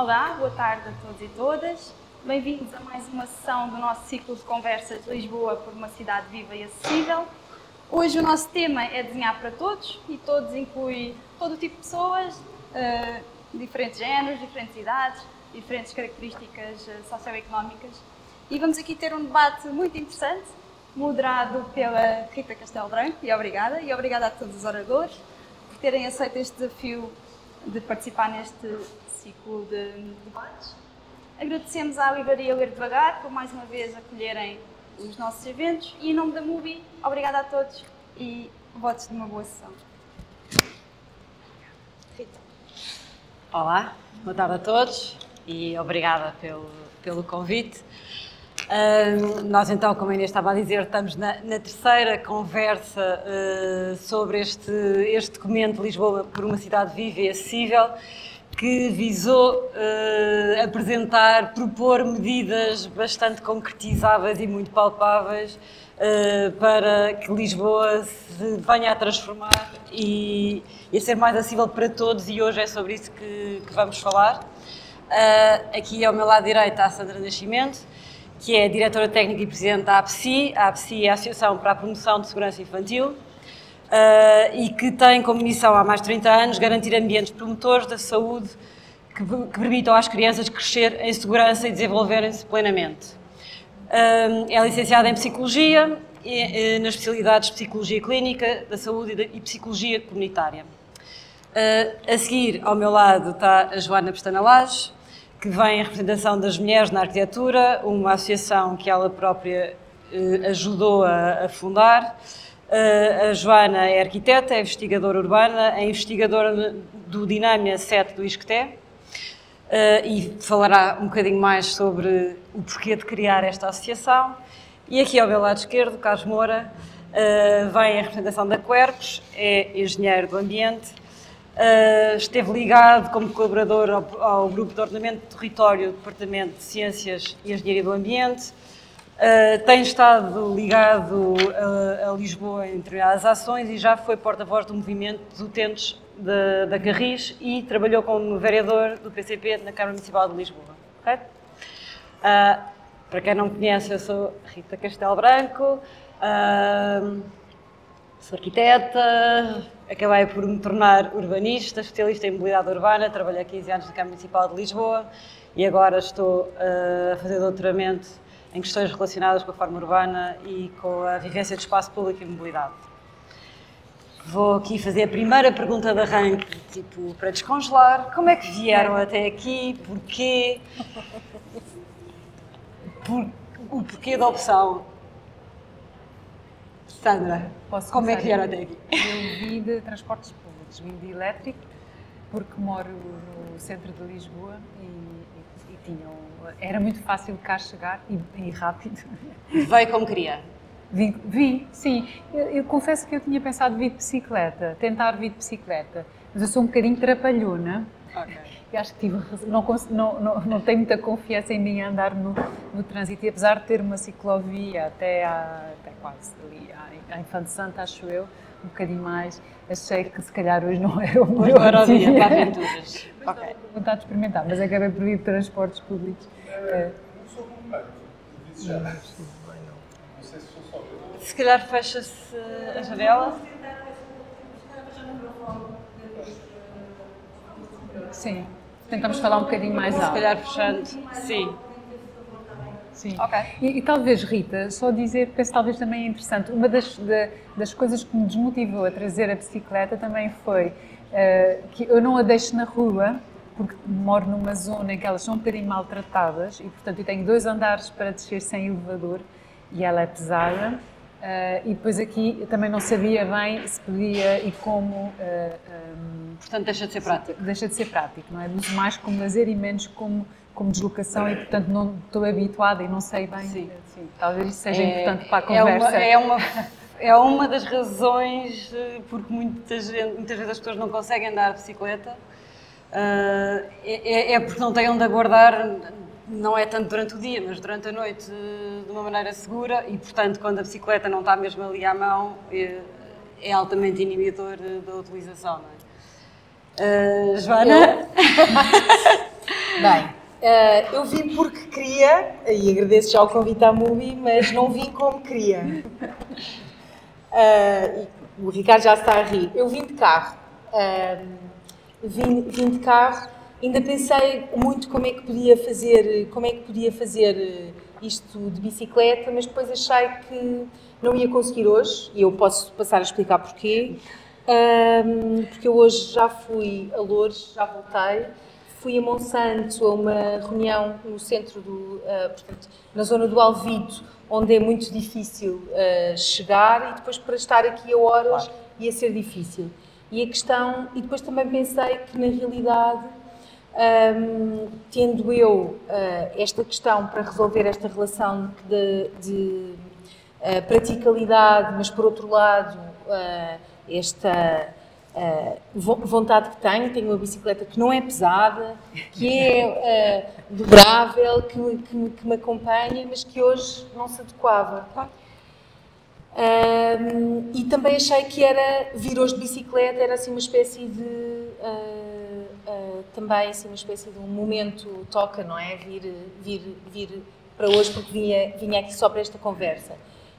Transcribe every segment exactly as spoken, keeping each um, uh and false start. Olá, boa tarde a todos e todas. Bem-vindos a mais uma sessão do nosso ciclo de conversas de Lisboa por uma cidade viva e acessível. Hoje o nosso tema é desenhar para todos e todos inclui todo o tipo de pessoas, uh, diferentes géneros, diferentes idades, diferentes características uh, socioeconómicas. E vamos aqui ter um debate muito interessante, moderado pela Rita Castelbranco, e obrigada, e obrigada a todos os oradores por terem aceito este desafio de participar neste ciclo de debates. Agradecemos à livraria Ler Devagar por mais uma vez acolherem os nossos eventos e, em nome da MUBI, obrigada a todos e votos de uma boa sessão. Rita. Olá, boa tarde a todos e obrigada pelo, pelo convite. Uh, nós então, como a Inês estava a dizer, estamos na, na terceira conversa uh, sobre este, este documento Lisboa por uma cidade viva e acessível, que visou uh, apresentar, propor medidas bastante concretizáveis e muito palpáveis uh, para que Lisboa se venha a transformar e, e a ser mais acessível para todos, e hoje é sobre isso que, que vamos falar. Uh, aqui ao meu lado direito está a Sandra Nascimento, que é diretora técnica e presidente da A P S I. A APSI é a Associação para a Promoção de Segurança Infantil, uh, e que tem como missão há mais de trinta anos garantir ambientes promotores da saúde que, que permitam às crianças crescer em segurança e desenvolverem-se plenamente. Uh, é licenciada em Psicologia, e, e, nas especialidades de Psicologia Clínica, da Saúde e, de, e Psicologia Comunitária. Uh, a seguir, ao meu lado, está a Joana Pestana Lages, que vem em representação das Mulheres na Arquitetura, uma associação que ela própria eh, ajudou a, a fundar. Uh, a Joana é arquiteta, é investigadora urbana, é investigadora do Dinâmia sete do ISCTE, uh, e falará um bocadinho mais sobre o porquê de criar esta associação. E aqui ao meu lado esquerdo, Carlos Moura, uh, vem em representação da Quercus, é engenheiro do ambiente. Uh, esteve ligado como colaborador ao, ao Grupo de Ordenamento do Território do Departamento de Ciências e Engenharia do Ambiente. Uh, tem estado ligado a, a Lisboa em determinadas ações e já foi porta-voz do movimento dos utentes de, da Carris e trabalhou como vereador do P C P na Câmara Municipal de Lisboa. Correto? Uh, para quem não me conhece, eu sou Rita Castelbranco, uh, sou arquiteta. Acabei por me tornar urbanista, especialista em mobilidade urbana, trabalhei quinze anos na Câmara Municipal de Lisboa e agora estou a fazer doutoramento em questões relacionadas com a forma urbana e com a vivência de espaço público e mobilidade. Vou aqui fazer a primeira pergunta de arranque, tipo, para descongelar. Como é que vieram até aqui? Porquê? Por, o porquê da opção? Sandra, Posso como é que vieram até aqui? Eu vim de transportes públicos, vim de elétrico, porque moro no centro de Lisboa e, e, e tinha um, era muito fácil de cá chegar e, e rápido. Veio como queria? Vim, vi, sim. Eu, eu confesso que eu tinha pensado vir de bicicleta, tentar vir de bicicleta, mas eu sou um bocadinho trapalhona. Okay. Eu acho que tive, não, não, não, não tenho muita confiança em mim a andar no, no trânsito, e apesar de ter uma ciclovia até, à, até quase ali, à, à Infante Santa, acho eu, um bocadinho mais, achei que se calhar hoje não era o meu era dia para aventuras. Mas okay. Estava com vontade de experimentar, mas acabei por ir de transportes públicos. É, eu sou como bem, disse já, não sei se sou só eu. Se calhar fecha-se a janela. Sim, tentamos falar um bocadinho mais alto. Se calhar fechando, sim. Sim. Okay. E, e talvez, Rita, só dizer, penso que talvez também é interessante, uma das, de, das coisas que me desmotivou a trazer a bicicleta também foi uh, que eu não a deixo na rua, porque moro numa zona em que elas são um bocadinho maltratadas e, portanto, eu tenho dois andares para descer sem elevador e ela é pesada. Uh, e depois aqui eu também não sabia bem se podia e como... Uh, um, portanto, deixa de ser prático. Deixa de ser prático, não é? Muito mais como lazer e menos como, como deslocação e, portanto, não estou habituada e não sei bem. Sim. Assim, talvez isso seja é, importante para a conversa. É uma, é, uma, é uma das razões porque muita gente, muitas vezes as pessoas não conseguem andar de bicicleta. Uh, é, é porque não têm onde aguardar... Não é tanto durante o dia, mas durante a noite de uma maneira segura e, portanto, quando a bicicleta não está mesmo ali à mão, é, é altamente inibidor da utilização, não é? Uh, Joana? Bem, uh, eu vim porque queria, e agradeço já o convite à MUBI, mas não vim como queria. Uh, e o Ricardo já está a rir. Eu vim de carro. Uh, vim, vim de carro. Ainda pensei muito como é que podia fazer, como é que podia fazer isto de bicicleta, mas depois achei que não ia conseguir hoje, e eu posso passar a explicar porquê. Um, porque eu hoje já fui a Loures, já voltei, fui a Monsanto a uma reunião no centro do, uh, portanto, na zona do Alvito, onde é muito difícil uh, chegar, e depois para estar aqui a horas claro. ia ser difícil. E a questão, e depois também pensei que na realidade Um, tendo eu uh, esta questão para resolver esta relação de, de uh, praticalidade, mas por outro lado uh, esta uh, vontade que tenho, tenho uma bicicleta que não é pesada, que é uh, dobrável, que, que, que me acompanha, mas que hoje não se adequava. Tá? Um, e também achei que era vir hoje de bicicleta, era assim uma espécie de... Uh, Uh, também assim uma espécie de um momento toca, não é? Vir, vir, vir para hoje, porque vinha, vinha aqui só para esta conversa.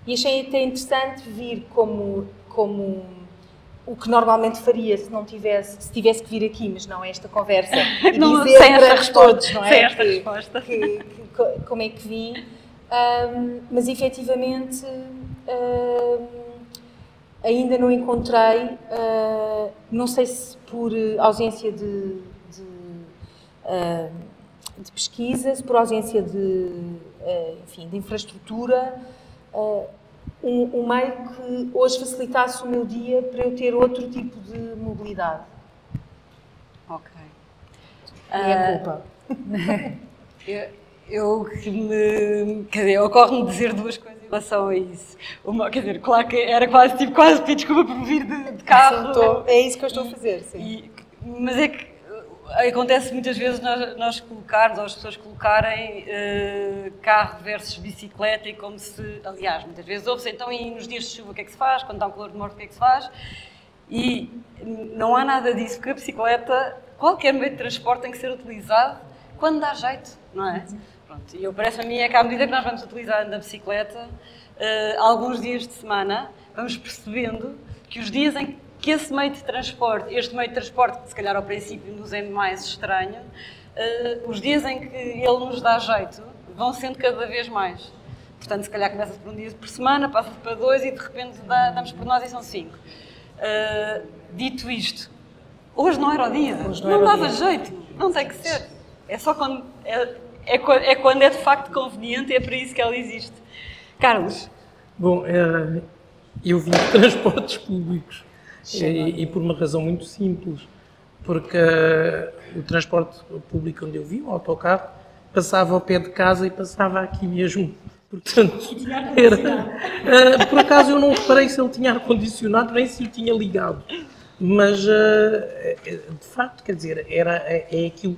E achei até interessante vir como, como o que normalmente faria se não tivesse, se tivesse que vir aqui, mas não esta conversa. E não, dizer sem esta resposta, todos, não é? Sem esta que, resposta. Que, que, como é que vim. Um, mas efetivamente um, ainda não encontrei, uh, não sei se por ausência de, de, uh, de pesquisa, se por ausência de, uh, enfim, de infraestrutura, uh, um, um meio que hoje facilitasse o meu dia para eu ter outro tipo de mobilidade. Ok. E é culpa. eu, eu que me... Quer dizer, ocorre-me dizer duas coisas em relação a isso. Uma, quer dizer, claro que era quase, tipo, quase pedir desculpa por vir de, de carro. Estou, é isso que eu estou a fazer, sim. E, mas é que acontece muitas vezes nós, nós colocarmos, ou as pessoas colocarem uh, carro versus bicicleta e como se, aliás, muitas vezes ouve-se, então, e nos dias de chuva o que é que se faz? Quando está um calor de morte o que é que se faz? E não há nada disso, porque a bicicleta, qualquer meio de transporte tem que ser utilizado quando dá jeito, não é? Pronto, e eu parece a mim é que à medida que nós vamos utilizando a bicicleta, uh, alguns dias de semana, vamos percebendo que os dias em que esse meio de transporte, este meio de transporte que se calhar ao princípio nos é mais estranho, uh, os dias em que ele nos dá jeito vão sendo cada vez mais. Portanto, se calhar começa-se por um dia por semana, passa-se para dois e de repente dá, damos por nós e são cinco. Uh, dito isto, hoje não era o dia, hoje não, não dava jeito, não tem que ser. É só quando... É, É quando é de facto conveniente, é para isso que ela existe. Carlos? Bom, eu vim de transportes públicos e, e por uma razão muito simples, porque o transporte público onde eu vim, o autocarro, passava ao pé de casa e passava aqui mesmo. Portanto, era, por acaso eu não reparei se ele tinha ar-condicionado nem se o tinha ligado, mas de facto, quer dizer, era, é aquilo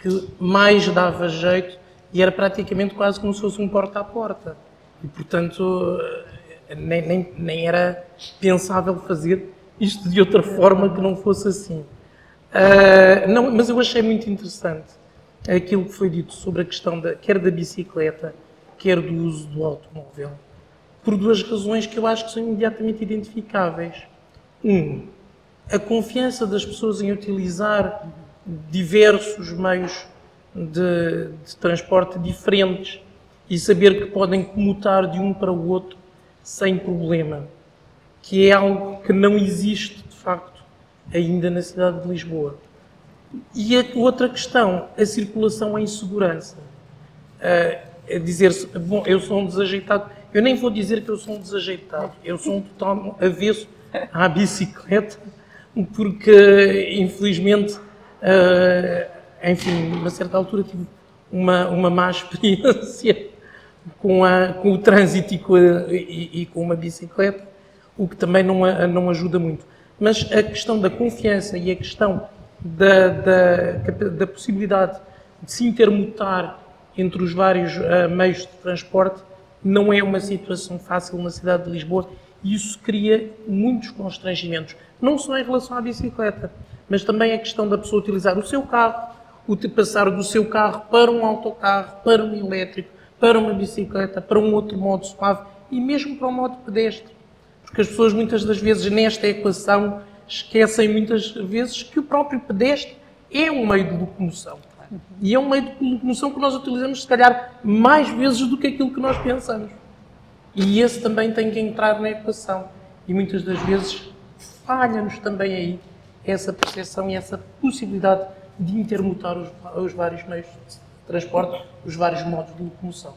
que mais dava jeito e era praticamente quase como se fosse um porta a porta. E, portanto, nem, nem, nem era pensável fazer isto de outra forma que não fosse assim. Uh, não, mas eu achei muito interessante aquilo que foi dito sobre a questão da, quer da bicicleta, quer do uso do automóvel, por duas razões que eu acho que são imediatamente identificáveis. Um, a confiança das pessoas em utilizar diversos meios de, de transporte diferentes e saber que podem comutar de um para o outro sem problema, que é algo que não existe, de facto, ainda na cidade de Lisboa. E a outra questão, a circulação em segurança. A, a dizer-se, bom, eu sou um desajeitado, eu nem vou dizer que eu sou um desajeitado, eu sou um total avesso à bicicleta, porque, infelizmente, Uh, enfim, a certa altura tive uma, uma má experiência com, a, com o trânsito e com, a, e, e com uma bicicleta, o que também não, a, não ajuda muito. Mas a questão da confiança e a questão da, da, da possibilidade de se intermutar entre os vários uh, meios de transporte não é uma situação fácil na cidade de Lisboa e isso cria muitos constrangimentos, não só em relação à bicicleta, mas também a questão da pessoa utilizar o seu carro passar do seu carro para um autocarro, para um elétrico, para uma bicicleta, para um outro modo suave e mesmo para um modo pedestre. Porque as pessoas muitas das vezes nesta equação esquecem muitas vezes que o próprio pedestre é um meio de locomoção. Uhum. E é um meio de locomoção que nós utilizamos, se calhar, mais vezes do que aquilo que nós pensamos. E esse também tem que entrar na equação. E muitas das vezes falha-nos também aí essa percepção e essa possibilidade de intermutar os, os vários meios de transporte, os vários modos de locomoção.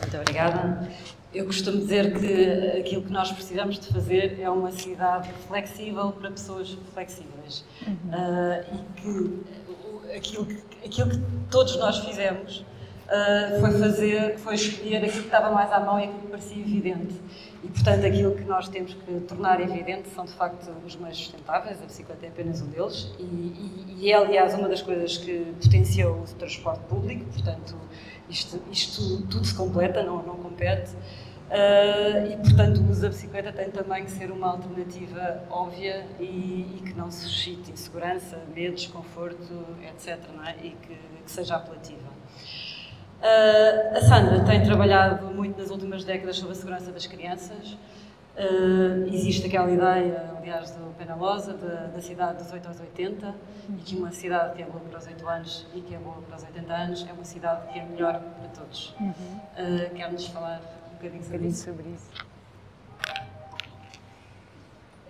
Muito obrigada. Eu costumo dizer que aquilo que nós precisamos de fazer é uma cidade flexível para pessoas flexíveis. Uhum. Uh, e que aquilo, que aquilo que todos nós fizemos uh, foi fazer, foi escolher aquilo que estava mais à mão e aquilo que parecia evidente. E, portanto, aquilo que nós temos que tornar evidente são, de facto, os meios sustentáveis. A bicicleta é apenas um deles e, e, e é, aliás, uma das coisas que potenciou o transporte público. Portanto, isto, isto tudo se completa, não, não compete. Uh, e, portanto, o uso da bicicleta tem também que ser uma alternativa óbvia e, e que não suscite insegurança, medo, desconforto, etcétera, não é? E que, que seja apelativa. Uh, a Sandra tem trabalhado muito nas últimas décadas sobre a segurança das crianças. Uh, existe aquela ideia, aliás, do Penalosa, da, da cidade dos oito aos oitenta, e que uma cidade que é boa para os oito anos e que é boa para os oitenta anos é uma cidade que é melhor para todos. Uhum. Uh, Quer-nos falar um bocadinho sobre, um bocadinho sobre isso?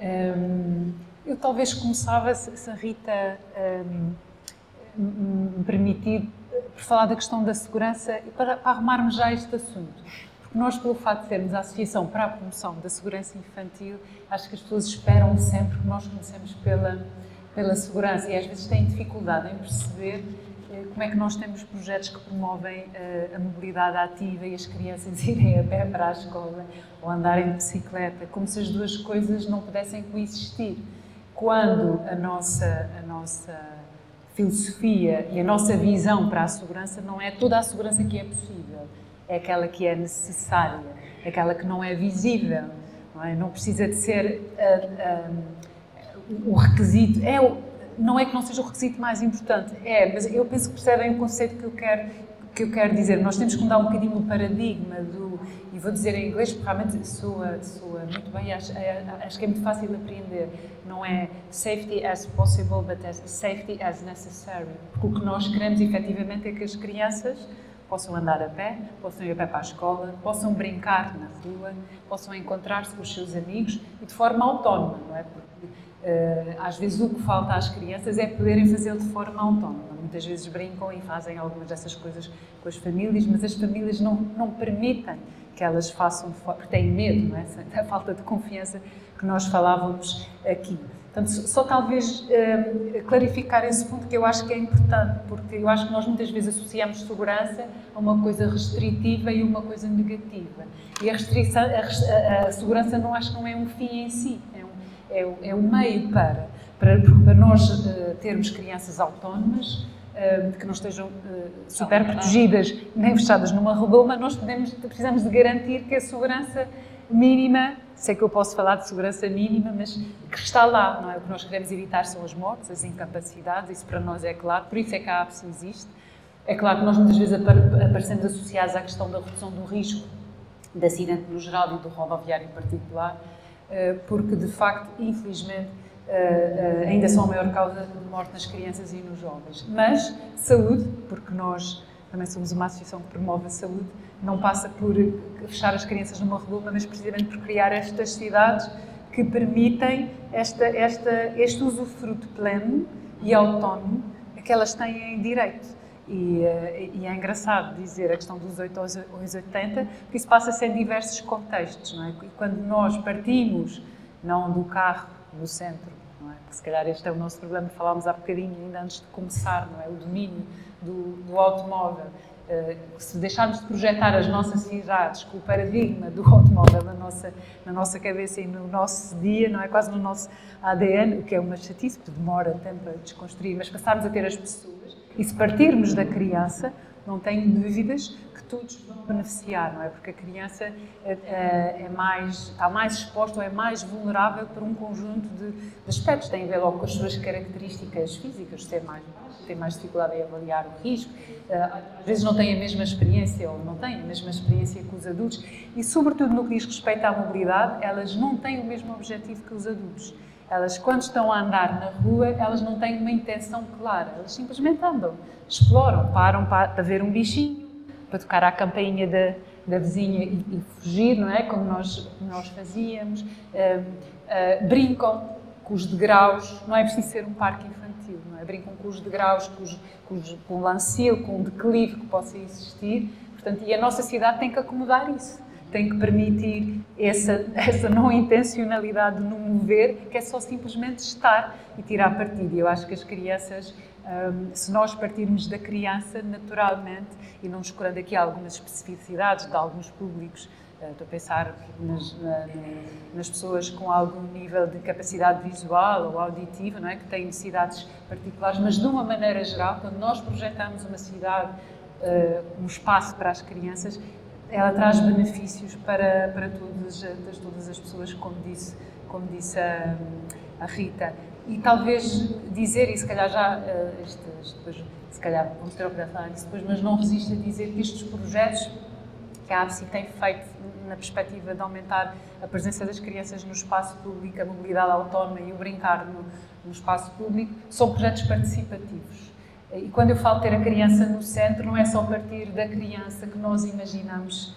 Um, eu talvez começava, se a Rita um, me permitir, por falar da questão da segurança e para, para arrumarmos já este assunto. Porque nós, pelo facto de sermos a Associação para a Promoção da Segurança Infantil, acho que as pessoas esperam sempre que nós comecemos pela, pela segurança e às vezes têm dificuldade em perceber eh, como é que nós temos projetos que promovem eh, a mobilidade ativa e as crianças irem a pé para a escola ou andarem de bicicleta, como se as duas coisas não pudessem coexistir. Quando a nossa, a nossa filosofia e a nossa visão para a segurança não é toda a segurança que é possível, é aquela que é necessária, aquela que não é visível, não é? Não precisa de ser uh, um, o requisito, é, não é que não seja o requisito mais importante, é, mas eu penso que percebem o conceito que eu quero, que eu quero dizer. Nós temos que mudar um bocadinho o paradigma do, e vou dizer em inglês porque realmente soa, soa muito bem, acho, acho que é muito fácil de aprender, não é safety as possible, but as safety as necessary, porque o que nós queremos efetivamente é que as crianças possam andar a pé, possam ir a pé para a escola, possam brincar na rua, possam encontrar-se com os seus amigos e de forma autónoma, não é? Porque uh, às vezes o que falta às crianças é poderem fazê-lo de forma autónoma. Muitas vezes brincam e fazem algumas dessas coisas com as famílias, mas as famílias não, não permitem que elas façam, porque têm medo, não é? A falta de confiança que nós falávamos aqui. Portanto, só talvez eh, clarificar esse ponto que eu acho que é importante, porque eu acho que nós muitas vezes associamos segurança a uma coisa restritiva e uma coisa negativa. E a, restrição, a, a, a segurança não acho que não é um fim em si, é um, é, é um meio para, para, para nós eh, termos crianças autónomas, eh, que não estejam eh, super protegidas nem fechadas numa redoma, mas nós podemos, precisamos de garantir que a segurança mínima, sei que eu posso falar de segurança mínima, mas que está lá, não é? O que nós queremos evitar são as mortes, as incapacidades, isso para nós é claro, por isso é que a APSI existe. É claro que nós muitas vezes aparecemos associados à questão da redução do risco de acidente no geral e do rodoviário em particular, porque de facto, infelizmente, ainda são a maior causa de morte nas crianças e nos jovens. Mas saúde, porque nós também somos uma associação que promove a saúde, não passa por fechar as crianças numa redoma, mas precisamente por criar estas cidades que permitem esta, esta, este usufruto pleno e autónomo que elas têm em direito. E, e é engraçado dizer a questão dos oito aos oitenta, porque isso passa-se em diversos contextos, não é? E quando nós partimos, não do carro, do centro, não é? Porque se calhar este é o nosso problema, falámos há bocadinho, ainda antes de começar, não é? O domínio do, do automóvel. Uh, se deixarmos de projetar as nossas cidades com o paradigma do automóvel na nossa, na nossa cabeça e no nosso dia, não é? Quase no nosso A D N, o que é uma chatice, porque demora tempo a desconstruir, mas passarmos a ter as pessoas e se partirmos da criança, não tenho dúvidas que todos vão beneficiar, não é? Porque a criança é, é mais, está mais exposta ou é mais vulnerável por um conjunto de, de aspectos. Tem a ver logo com as suas características físicas, ser mais baixo, tem mais dificuldade em avaliar o risco, às vezes não tem a mesma experiência ou não tem a mesma experiência que os adultos e, sobretudo, no que diz respeito à mobilidade, elas não têm o mesmo objetivo que os adultos. Elas, quando estão a andar na rua, elas não têm uma intenção clara, elas simplesmente andam, exploram, param para, para ver um bichinho, para tocar à campainha da, da vizinha e, e fugir, não é? Como nós, como nós fazíamos, uh, uh, brincam com os degraus, não é preciso ser um parque infantil, não é? Brincam com os degraus, com, os, com, os, com o lancil, com o declive que possa existir, portanto, e a nossa cidade tem que acomodar isso. Tem que permitir essa, essa não intencionalidade no mover, que é só simplesmente estar e tirar partido. Eu acho que as crianças, hum, se nós partirmos da criança naturalmente, e não escolhendo aqui algumas especificidades de alguns públicos, uh, estou a pensar nas, na, nas pessoas com algum nível de capacidade visual ou auditiva, não é? Que têm necessidades particulares, mas de uma maneira geral, quando nós projetamos uma cidade, uh, um espaço para as crianças, ela traz benefícios para, para todas, todas as pessoas, como disse, como disse a, a Rita. E talvez dizer, e se calhar já, este, este, depois, se calhar vamos ter a oportunidade de falar disso depois, mas não resisto a dizer que estes projetos que a APSI tem feito na perspectiva de aumentar a presença das crianças no espaço público, a mobilidade autónoma e o brincar no, no espaço público, são projetos participativos. E quando eu falo ter a criança no centro, não é só partir da criança que nós imaginamos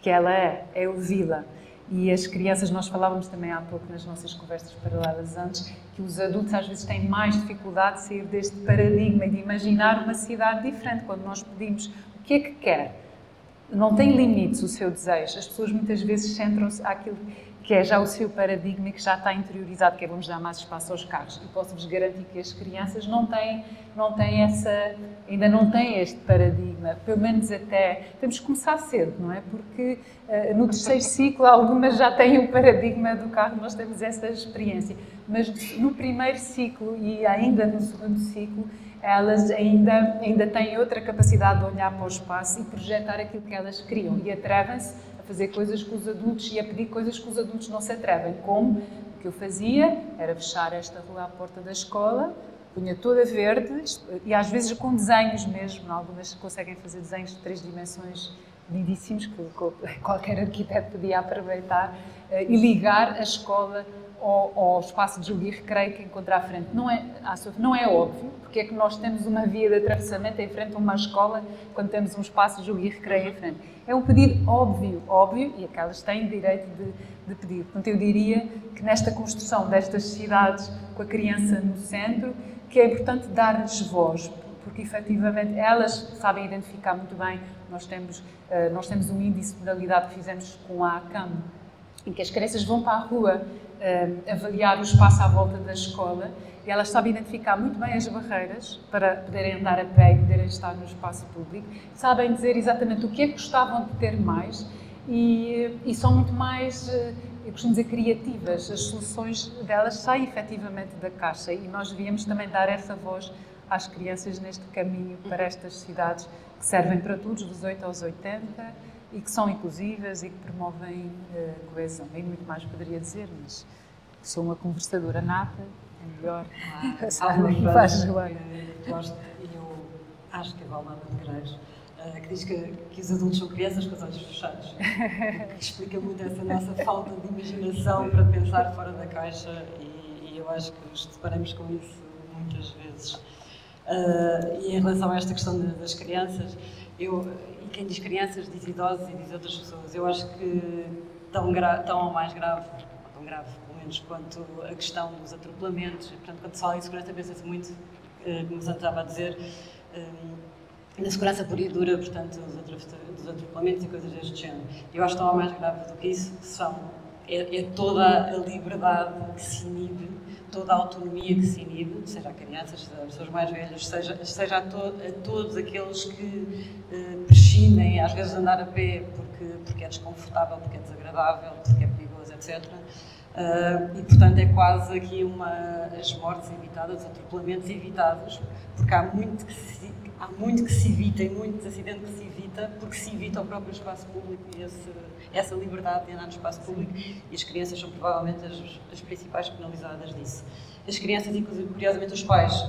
que ela é, é o vila. E as crianças, nós falávamos também há pouco nas nossas conversas paralelas antes, que os adultos às vezes têm mais dificuldade de sair deste paradigma de imaginar uma cidade diferente. Quando nós pedimos o que é que quer, não tem limites o seu desejo. As pessoas muitas vezes centram-se àquilo que é já o seu paradigma e que já está interiorizado, que é vamos dar mais espaço aos carros. E posso-vos garantir que as crianças não têm, não têm essa, ainda não têm este paradigma, pelo menos até, temos que começar cedo, não é? Porque uh, no terceiro ciclo algumas já têm o paradigma do carro, nós temos essa experiência. Mas no primeiro ciclo e ainda no segundo ciclo, elas ainda, ainda têm outra capacidade de olhar para o espaço e projetar aquilo que elas criam e atrevem-se a fazer coisas com os adultos e a pedir coisas que os adultos não se atrevem, como o que eu fazia era fechar esta rua à porta da escola, punha toda verde e às vezes com desenhos mesmo, algumas conseguem fazer desenhos de três dimensões lindíssimos que qualquer arquiteto podia aproveitar e ligar a escola ao, ao espaço de jogo e recreio que encontra à frente. Não é, não é óbvio, porque é que nós temos uma via de atravessamento em frente a uma escola quando temos um espaço de jogo e recreio em frente. É um pedido óbvio, óbvio, e aquelas têm direito de, de pedir. Portanto, eu diria que nesta construção destas cidades, com a criança no centro, que é importante dar-lhes voz, porque efetivamente elas sabem identificar muito bem. Nós temos, nós temos um índice de modalidade que fizemos com a ACAM, em que as crianças vão para a rua um, avaliar o espaço à volta da escola e elas sabem identificar muito bem as barreiras para poderem andar a pé e poderem estar no espaço público, sabem dizer exatamente o que é que gostavam de ter mais e, e são muito mais, eu costumo dizer, criativas. As soluções delas saem efetivamente da caixa e nós devíamos também dar essa voz às crianças neste caminho para estas cidades que servem para todos, dos oito aos oitenta, e que são inclusivas e que promovem uh, coesão. E muito mais poderia dizer, mas sou uma conversadora nata, é melhor. Ah, Alma faz Joana. E eu acho que é a Alma Madeireiros, uh, que diz que, que os adultos são crianças com os olhos fechados. Que explica muito essa nossa falta de imaginação para pensar fora da caixa e, e eu acho que nos deparamos com isso muitas vezes. Uh, e em relação a esta questão de, das crianças, eu... Quem diz crianças, diz idosos e diz outras pessoas. Eu acho que tão, gra tão ou mais grave, ou tão grave, pelo menos, quanto a questão dos atropelamentos. Portanto, quando se fala em segurança, pensa-se muito, como o Sandra estava a dizer, na segurança pura e dura, portanto, dos atropelamentos e coisas deste género. Eu acho que tão ou mais grave do que isso são, é, é toda a liberdade que se inibe, toda a autonomia que se inibe, seja a crianças, seja a pessoas mais velhas, seja, seja a, to a todos aqueles que uh, prescindem, às vezes, andar a pé porque, porque é desconfortável, porque é desagradável, porque é perigoso, etcétera. Uh, e, portanto, é quase aqui uma, as mortes evitadas, os atropelamentos evitados, porque há muito que se, há muito que se evita e muito acidente que se evita, porque se evita o próprio espaço público e esse, essa liberdade de andar no espaço público, e as crianças são provavelmente as, as principais penalizadas disso. As crianças, inclusive, curiosamente, os pais.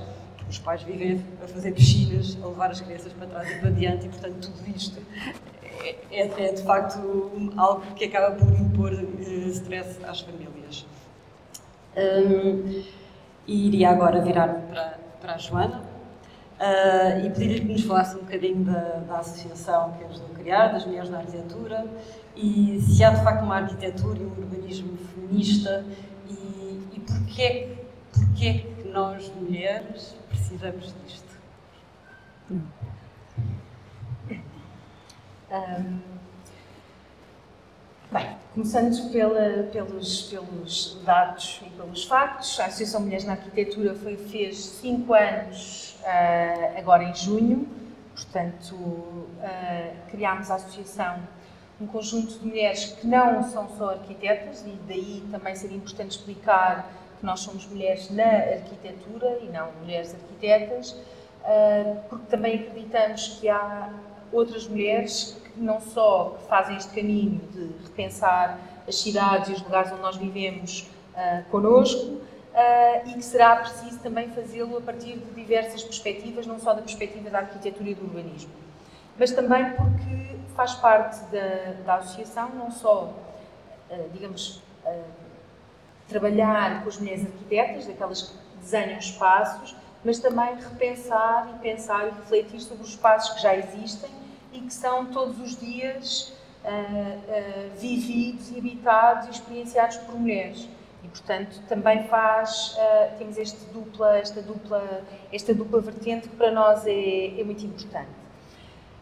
Os pais vivem a fazer piscinas, a levar as crianças para trás e para diante, e, portanto, tudo isto é, é, é de facto, algo que acaba por impor uh, stress às famílias. Um, e iria agora virar-me para, para a Joana. Uh, e pedir-lhe que nos falasse um bocadinho da, da associação que ajudou a criar, das Mulheres na Arquitetura, e se há de facto uma arquitetura e um urbanismo feminista, e, e porquê, porquê que nós, mulheres, precisamos disto. Hum. Bem, começando pela, pelos, pelos dados e pelos factos, a Associação Mulheres na Arquitetura foi, fez cinco anos Uh, agora em junho, portanto, uh, criámos a associação, um conjunto de mulheres que não são só arquitetas, e daí também seria importante explicar que nós somos mulheres na arquitetura e não mulheres arquitetas, uh, porque também acreditamos que há outras mulheres que não só fazem este caminho de repensar as cidades e os lugares onde nós vivemos uh, connosco, Uh, e que será preciso também fazê-lo a partir de diversas perspectivas, não só da perspectiva da arquitetura e do urbanismo, mas também porque faz parte da, da associação não só, uh, digamos, uh, trabalhar com as mulheres arquitetas, daquelas que desenham espaços, mas também repensar e pensar e refletir sobre os espaços que já existem e que são todos os dias uh, uh, vividos, e habitados e experienciados por mulheres. E, portanto, também faz, uh, temos este dupla, esta, dupla, esta dupla vertente que para nós é, é muito importante.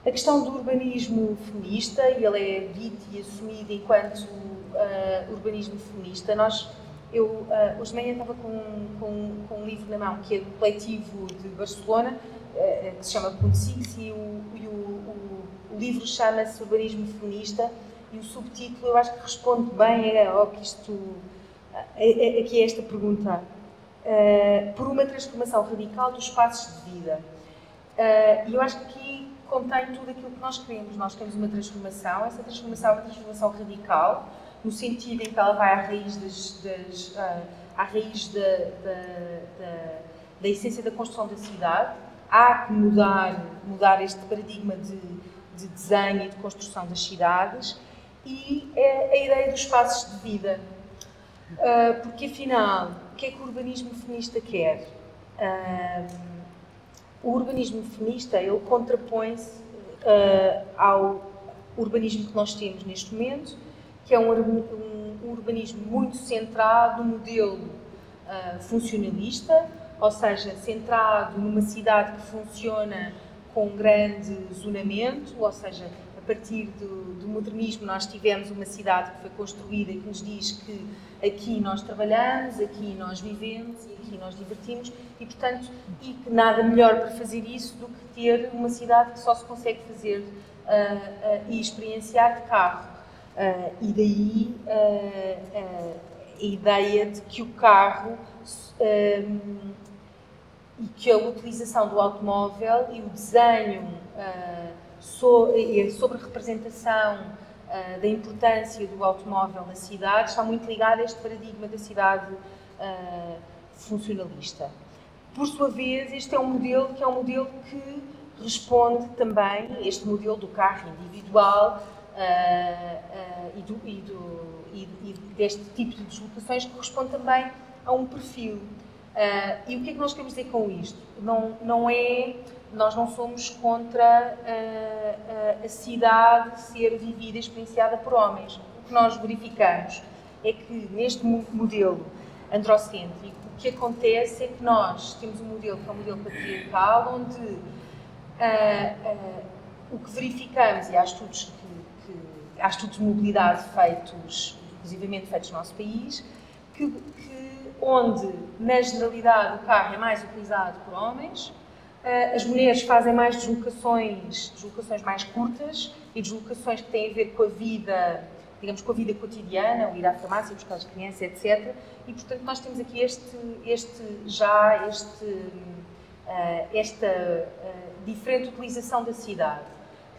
A questão do urbanismo feminista, e ele é dito e assumido enquanto uh, urbanismo feminista. Nós, eu, uh, hoje de manhã estava com, com, com um livro na mão, que é do Coletivo de Barcelona, uh, que se chama Pontos, e, o, e o, o, o livro chama-se Urbanismo Feminista, e o subtítulo eu acho que responde bem ao que isto... Aqui é esta pergunta, uh, por uma transformação radical dos espaços de vida. E uh, eu acho que aqui contém tudo aquilo que nós queremos. Nós queremos uma transformação, essa transformação é uma transformação radical, no sentido em que ela vai à raiz, das, das, uh, à raiz da, da, da, da essência da construção da cidade. Há que mudar, mudar este paradigma de, de desenho e de construção das cidades, e é a ideia dos espaços de vida. Uh, porque, afinal, o que é que o urbanismo feminista quer? Uh, o urbanismo feminista, ele contrapõe-se uh, ao urbanismo que nós temos neste momento, que é um, um, um urbanismo muito centrado no modelo uh, funcionalista, ou seja, centrado numa cidade que funciona com um grande zonamento, ou seja, a partir do, do modernismo nós tivemos uma cidade que foi construída e que nos diz que aqui nós trabalhamos, aqui nós vivemos e aqui nós divertimos, e portanto, e que nada melhor para fazer isso do que ter uma cidade que só se consegue fazer uh, uh, e experienciar de carro. Uh, e daí uh, uh, a ideia de que o carro uh, e que a utilização do automóvel e o desenho uh, sobre a representação uh, da importância do automóvel na cidade está muito ligada a este paradigma da cidade uh, funcionalista. Por sua vez, este é um modelo que é um modelo que responde também a este modelo do carro individual uh, uh, e, do, e, do, e, e deste tipo de deslocações, que responde também a um perfil. Uh, e o que é que nós queremos dizer com isto? Não, não é... Nós não somos contra uh, uh, a cidade ser vivida e experienciada por homens. O que nós verificamos é que, neste modelo androcêntrico, o que acontece é que nós temos um modelo que é um modelo patriarcal, onde uh, uh, o que verificamos, e há estudos, que, que, há estudos de mobilidade feitos, inclusivamente feitos no nosso país, que, que, onde, na generalidade, o carro é mais utilizado por homens. As mulheres fazem mais deslocações, deslocações mais curtas e deslocações que têm a ver com a vida, digamos, com a vida cotidiana, o ir à farmácia, buscar as crianças, etcétera. E, portanto, nós temos aqui este, este já este, uh, uh, esta uh, diferente utilização da cidade,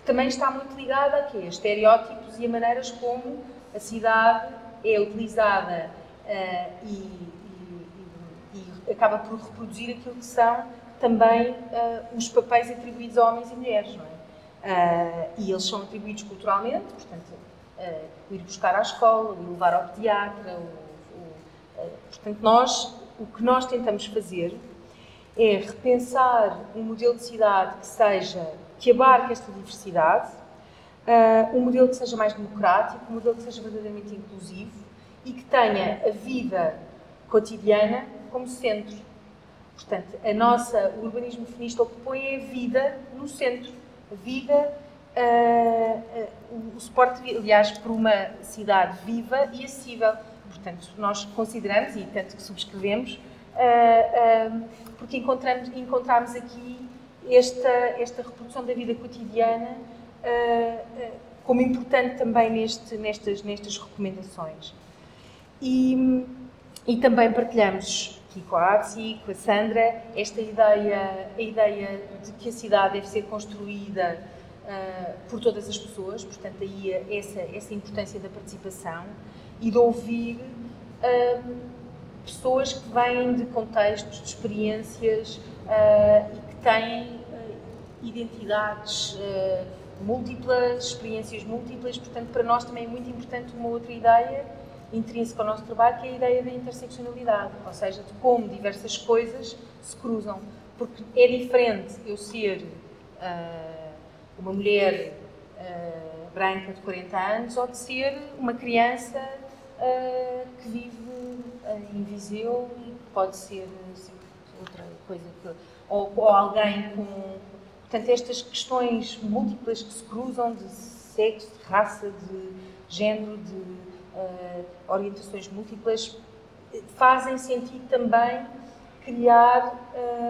que também está muito ligada a, quê? a estereótipos e a maneiras como a cidade é utilizada uh, e, e, e, e acaba por reproduzir aquilo que são também uh, os papéis atribuídos a homens e mulheres, não é? Uh, e eles são atribuídos culturalmente, portanto, uh, ir buscar à escola, ir levar ao pediatra, o, o, uh, portanto, nós, o que nós tentamos fazer é repensar um modelo de cidade que seja, que abarque esta diversidade, uh, um modelo que seja mais democrático, um modelo que seja verdadeiramente inclusivo e que tenha a vida cotidiana como centro. Portanto, a nossa, o urbanismo feminista, o que põe é a vida no centro, a vida, uh, uh, o, o suporte, aliás, por uma cidade viva e acessível. Portanto, nós consideramos, e tanto que subscrevemos, uh, uh, porque encontramos, encontramos aqui esta, esta reprodução da vida cotidiana uh, uh, como importante também neste, nestas, nestas recomendações. E, e também partilhamos aqui com a APSI, com a Sandra, esta ideia, a ideia de que a cidade deve ser construída uh, por todas as pessoas, portanto, aí essa, essa importância da participação e de ouvir uh, pessoas que vêm de contextos, de experiências uh, e que têm uh, identidades uh, múltiplas, experiências múltiplas. Portanto, para nós também é muito importante uma outra ideia intrínseca ao nosso trabalho, que é a ideia da interseccionalidade, ou seja, de como diversas coisas se cruzam, porque é diferente eu ser uh, uma mulher uh, branca de quarenta anos ou de ser uma criança uh, que vive uh, em Viseu e que pode ser assim, outra coisa, que, ou, ou alguém com... Portanto, estas questões múltiplas que se cruzam de sexo, de raça, de género, de Uh, orientações múltiplas, fazem sentido também criar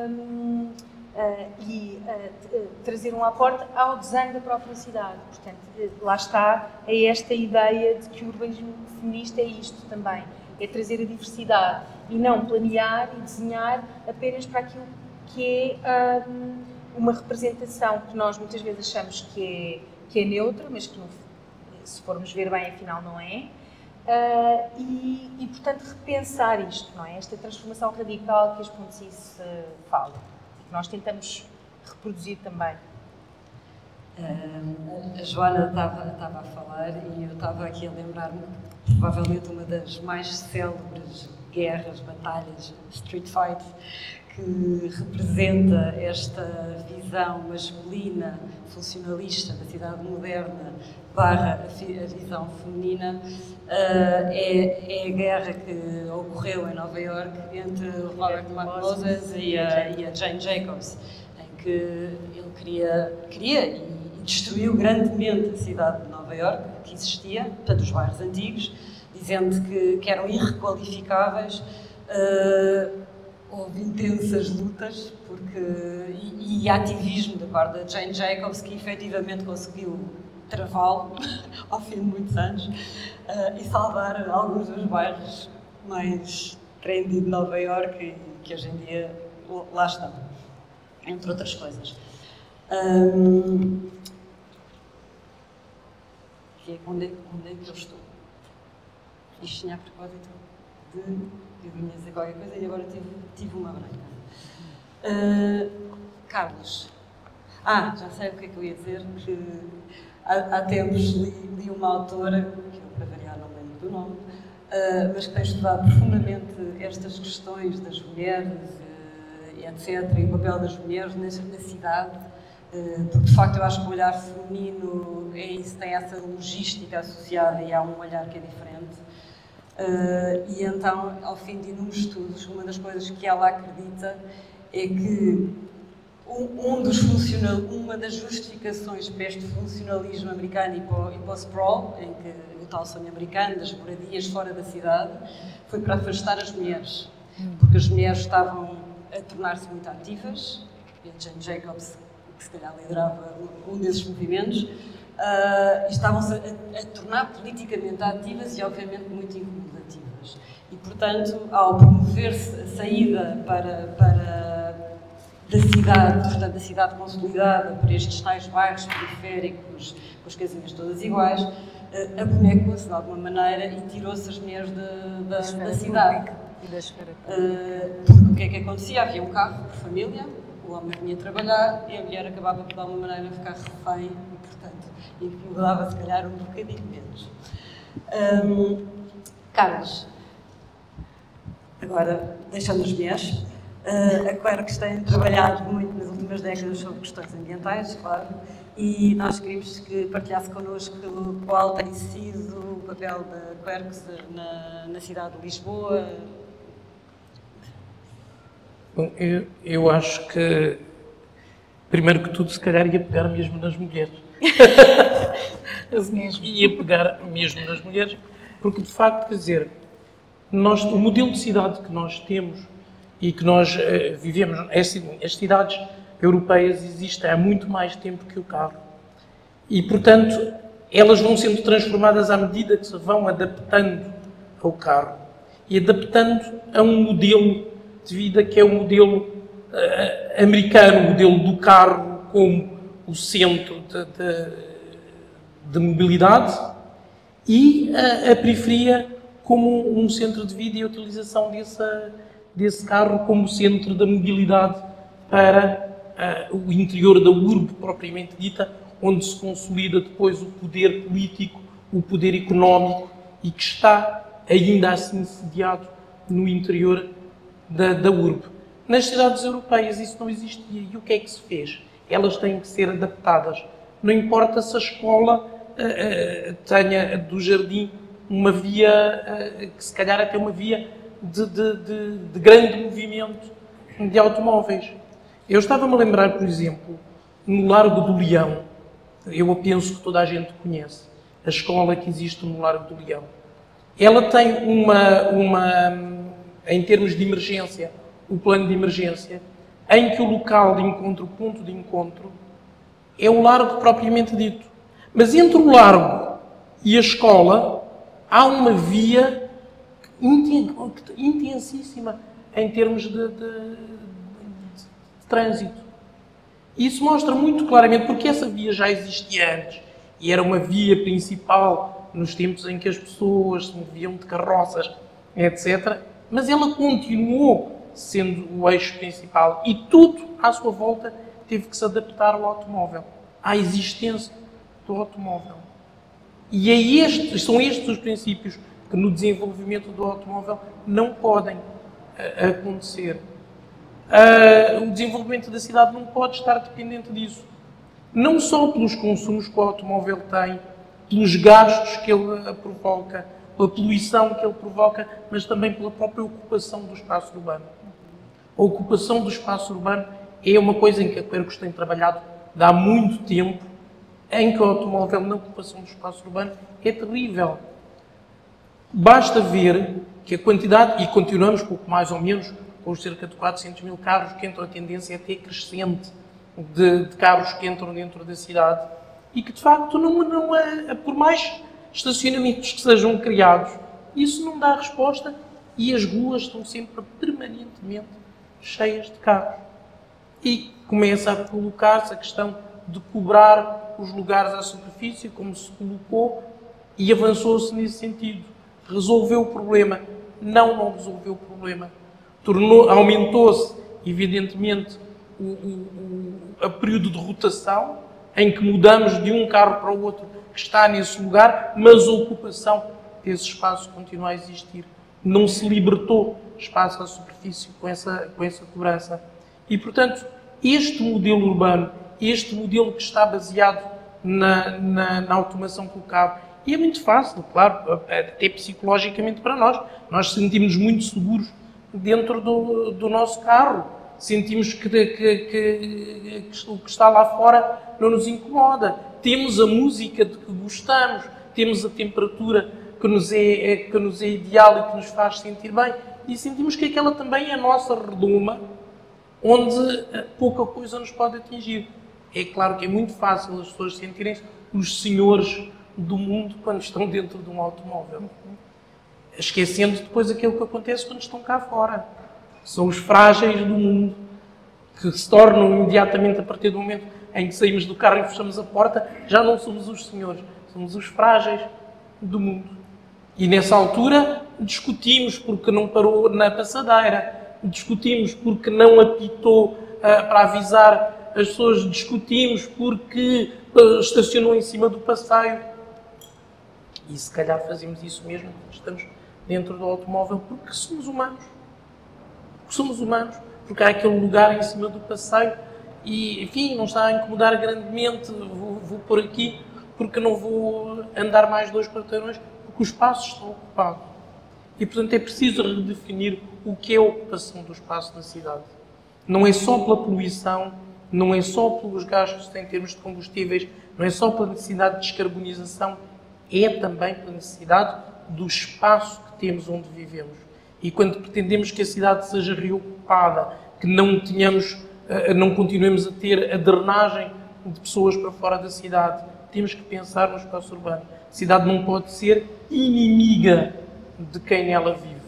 um, uh, e uh, trazer um aporte ao desenho da própria cidade. Portanto, lá está, é esta ideia de que o urbanismo feminista é isto também, é trazer a diversidade e não planear e desenhar apenas para aquilo que é um, uma representação que nós muitas vezes achamos que é, que é neutra, mas que não, se formos ver bem, afinal não é. Uh, e, e, portanto, repensar isto, não é? Esta transformação radical que as Pontos uh, falam e que nós tentamos reproduzir também. Uh, a Joana estava a falar e eu estava aqui a lembrar-me, provavelmente, uma das mais célebres guerras, batalhas, street fights, que representa esta visão masculina, funcionalista da cidade moderna, barra a visão feminina, uh, é, é a guerra que ocorreu em Nova Iorque entre Robert Moses e a, e a Jane Jacobs, em que ele queria, queria e destruiu grandemente a cidade de Nova Iorque, que existia, portanto, os bairros antigos, dizendo que, que eram irrequalificáveis. Uh, Houve intensas lutas porque, e, e ativismo da parte da Jane Jacobs, que efetivamente conseguiu travá-lo ao fim de muitos anos uh, e salvar alguns dos bairros mais trendy de Nova Iorque e que hoje em dia lá estão, entre outras coisas. Um, onde, é, onde é que eu estou? Isto tinha a propósito de... Eu vinha dizer qualquer coisa e agora tive, tive uma branca. Uh, Carlos. Ah, já sei o que é que eu ia dizer, que há, há tempos li, li uma autora, que eu para variar não lembro do nome, uh, mas que tem estudado profundamente estas questões das mulheres, uh, e etcétera, e o papel das mulheres na, na cidade, uh, porque de facto eu acho que o olhar feminino é isso, tem essa logística associada e há um olhar que é diferente. Uh, e então, ao fim de inúmeros estudos, uma das coisas que ela acredita é que um, um dos funcional, uma das justificações para este funcionalismo americano e para, e para o sprawl, em que o tal sonho americano das moradias fora da cidade, foi para afastar as mulheres, porque as mulheres estavam a tornar-se muito ativas, e a Jane Jacobs, que se calhar liderava um desses movimentos, Uh, estavam-se a, a tornar politicamente ativas e, obviamente, muito incumulativas. E, portanto, ao promover-se a saída para, para da cidade, portanto, da cidade consolidada por estes tais bairros periféricos, com as casinhas todas iguais, abonecou-se de alguma maneira e tirou-se as mulheres de, da, da, da cidade. E da esfera pública. O que é que acontecia? Havia um carro por família, o homem vinha trabalhar e a mulher acabava por de alguma maneira ficar refém e, portanto, incomodava se calhar um bocadinho menos. Um, Carlos, agora deixando as mulheres, uh, a Quercus tem trabalhado muito nas últimas décadas sobre questões ambientais, claro, e nós queríamos que partilhasse connosco qual tem sido o papel da Quercus na, na cidade de Lisboa. Bom, eu, eu acho que, primeiro que tudo, se calhar ia pegar mesmo nas mulheres. ia pegar mesmo nas mulheres, porque de facto, quer dizer, nós, o modelo de cidade que nós temos e que nós uh, vivemos, as, as cidades europeias existem há muito mais tempo que o carro. E, portanto, elas vão sendo transformadas à medida que se vão adaptando ao carro e adaptando a um modelo de vida que é o modelo uh, americano, o modelo do carro como o centro de, de, de mobilidade e a, a periferia como um centro de vida e a utilização desse, desse carro como centro da mobilidade para uh, o interior da urbe propriamente dita, onde se consolida depois o poder político, o poder económico e que está ainda assim sediado no interior Da, da urbe. Nas cidades europeias isso não existia. E o que é que se fez? Elas têm que ser adaptadas. Não importa se a escola uh, uh, tenha do jardim uma via, uh, que se calhar até uma via de, de, de, de grande movimento de automóveis. Eu estava-me a lembrar, por exemplo, no Largo do Leão, eu penso que toda a gente conhece, a escola que existe no Largo do Leão. Ela tem uma... uma em termos de emergência, o plano de emergência, em que o local de encontro, o ponto de encontro, é o largo propriamente dito. Mas entre o largo e a escola, há uma via intensíssima em termos de, de, de, de trânsito. Isso mostra muito claramente, porque essa via já existia antes, e era uma via principal nos tempos em que as pessoas se moviam de carroças, etcétera, mas ela continuou sendo o eixo principal e tudo à sua volta teve que se adaptar ao automóvel, à existência do automóvel. E é estes, são estes os princípios que no desenvolvimento do automóvel não podem uh, acontecer. Uh, o desenvolvimento da cidade não pode estar dependente disso. Não só pelos consumos que o automóvel tem, pelos gastos que ele provoca, pela poluição que ele provoca, mas também pela própria ocupação do espaço urbano. A ocupação do espaço urbano é uma coisa em que a Quercus tem trabalhado há muito tempo, em que o automóvel na ocupação do espaço urbano é terrível. Basta ver que a quantidade, e continuamos pouco mais ou menos, com cerca de quatrocentos mil carros que entram, a tendência é até crescente de, de carros que entram dentro da cidade, e que de facto não, não é, por mais estacionamentos que sejam criados, isso não dá resposta e as ruas estão sempre permanentemente cheias de carros. E começa a colocar-se a questão de cobrar os lugares à superfície, como se colocou, e avançou-se nesse sentido. Resolveu o problema? Não, não resolveu o problema. Tornou, aumentou-se, evidentemente, o, o, o a período de rotação, em que mudamos de um carro para o outro, que está nesse lugar, mas a ocupação desse espaço continua a existir. Não se libertou espaço à superfície com essa, com essa cobrança. E, portanto, este modelo urbano, este modelo que está baseado na, na, na automação que o cabe, e é muito fácil, claro, até psicologicamente para nós. Nós sentimos muito seguros dentro do, do nosso carro. Sentimos que, que, que, que o que está lá fora não nos incomoda. Temos a música de que gostamos, temos a temperatura que nos é, que nos é ideal e que nos faz sentir bem. E sentimos que aquela também é a nossa redoma, onde pouca coisa nos pode atingir. É claro que é muito fácil as pessoas sentirem-se os senhores do mundo quando estão dentro de um automóvel. Esquecendo depois aquilo que acontece quando estão cá fora. São os frágeis do mundo que se tornam imediatamente a partir do momento em que saímos do carro e fechamos a porta, já não somos os senhores, somos os frágeis do mundo. E nessa altura discutimos porque não parou na passadeira, discutimos porque não apitou uh, para avisar as pessoas, discutimos porque uh, estacionou em cima do passeio. E se calhar fazemos isso mesmo quando estamos dentro do automóvel, porque somos humanos. Porque somos humanos, porque há aquele lugar em cima do passeio e, enfim, não está a incomodar grandemente, vou, vou por aqui, porque não vou andar mais dois quarteirões, porque os espaços estão ocupados. E, portanto, é preciso redefinir o que é a ocupação do espaço na cidade. Não é só pela poluição, não é só pelos gastos que tem em termos de combustíveis, não é só pela necessidade de descarbonização, é também pela necessidade do espaço que temos onde vivemos. E quando pretendemos que a cidade seja reocupada, que não tenhamos, não continuemos a ter a drenagem de pessoas para fora da cidade, temos que pensar no espaço urbano. A cidade não pode ser inimiga de quem nela vive.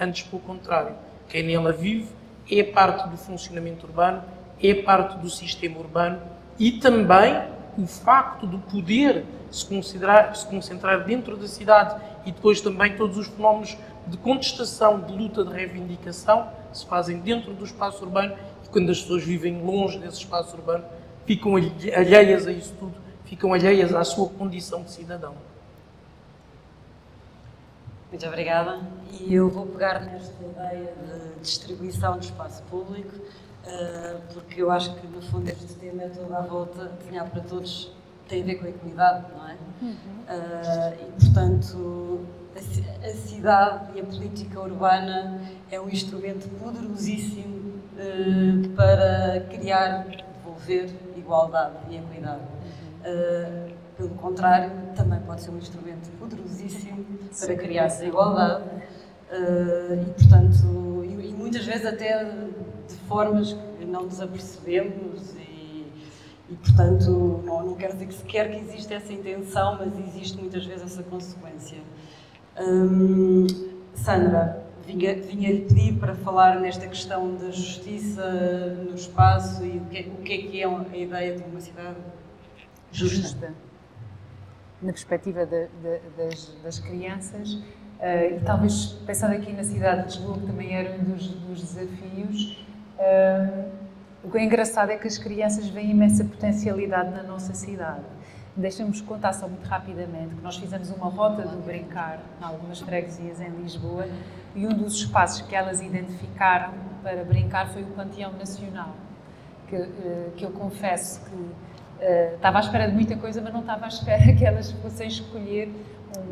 Antes, pelo contrário. Quem nela vive é parte do funcionamento urbano, é parte do sistema urbano e também o facto do poder se, considerar, se concentrar dentro da cidade e depois também todos os fenómenos de contestação, de luta, de reivindicação se fazem dentro do espaço urbano e quando as pessoas vivem longe desse espaço urbano ficam alheias a isso tudo, ficam alheias à sua condição de cidadão. Muito obrigada. E eu vou pegar nesta ideia de distribuição do espaço público, porque eu acho que, no fundo, este tema é toda à volta, desenhar para todos, tem a ver com a equidade, não é? Uhum. Uh, e, portanto, a, a cidade e a política urbana é um instrumento poderosíssimo uh, para criar, devolver igualdade e equidade. Uhum. Uh, pelo contrário, também pode ser um instrumento poderosíssimo Sim. para criar desigualdade uh, e, portanto, e, e muitas vezes até de formas que não nos apercebemos e, e portanto, não, não quero dizer que sequer que existe essa intenção, mas existe muitas vezes essa consequência. Hum, Sandra, vinha-lhe vinha pedir para falar nesta questão da justiça no espaço e o que, o que é que é a ideia de uma cidade justa. justa. Na perspectiva de, de, das, das crianças, uh, e talvez pensando aqui na cidade de Lisboa, que também era um dos, dos desafios, Uh, o que é engraçado é que as crianças veem imensa potencialidade na nossa cidade. Deixa-me contar só muito rapidamente que nós fizemos uma rota do brincar em algumas freguesias em Lisboa e um dos espaços que elas identificaram para brincar foi o Panteão Nacional, que, uh, que eu confesso que uh, estava à espera de muita coisa, mas não estava à espera que elas fossem escolher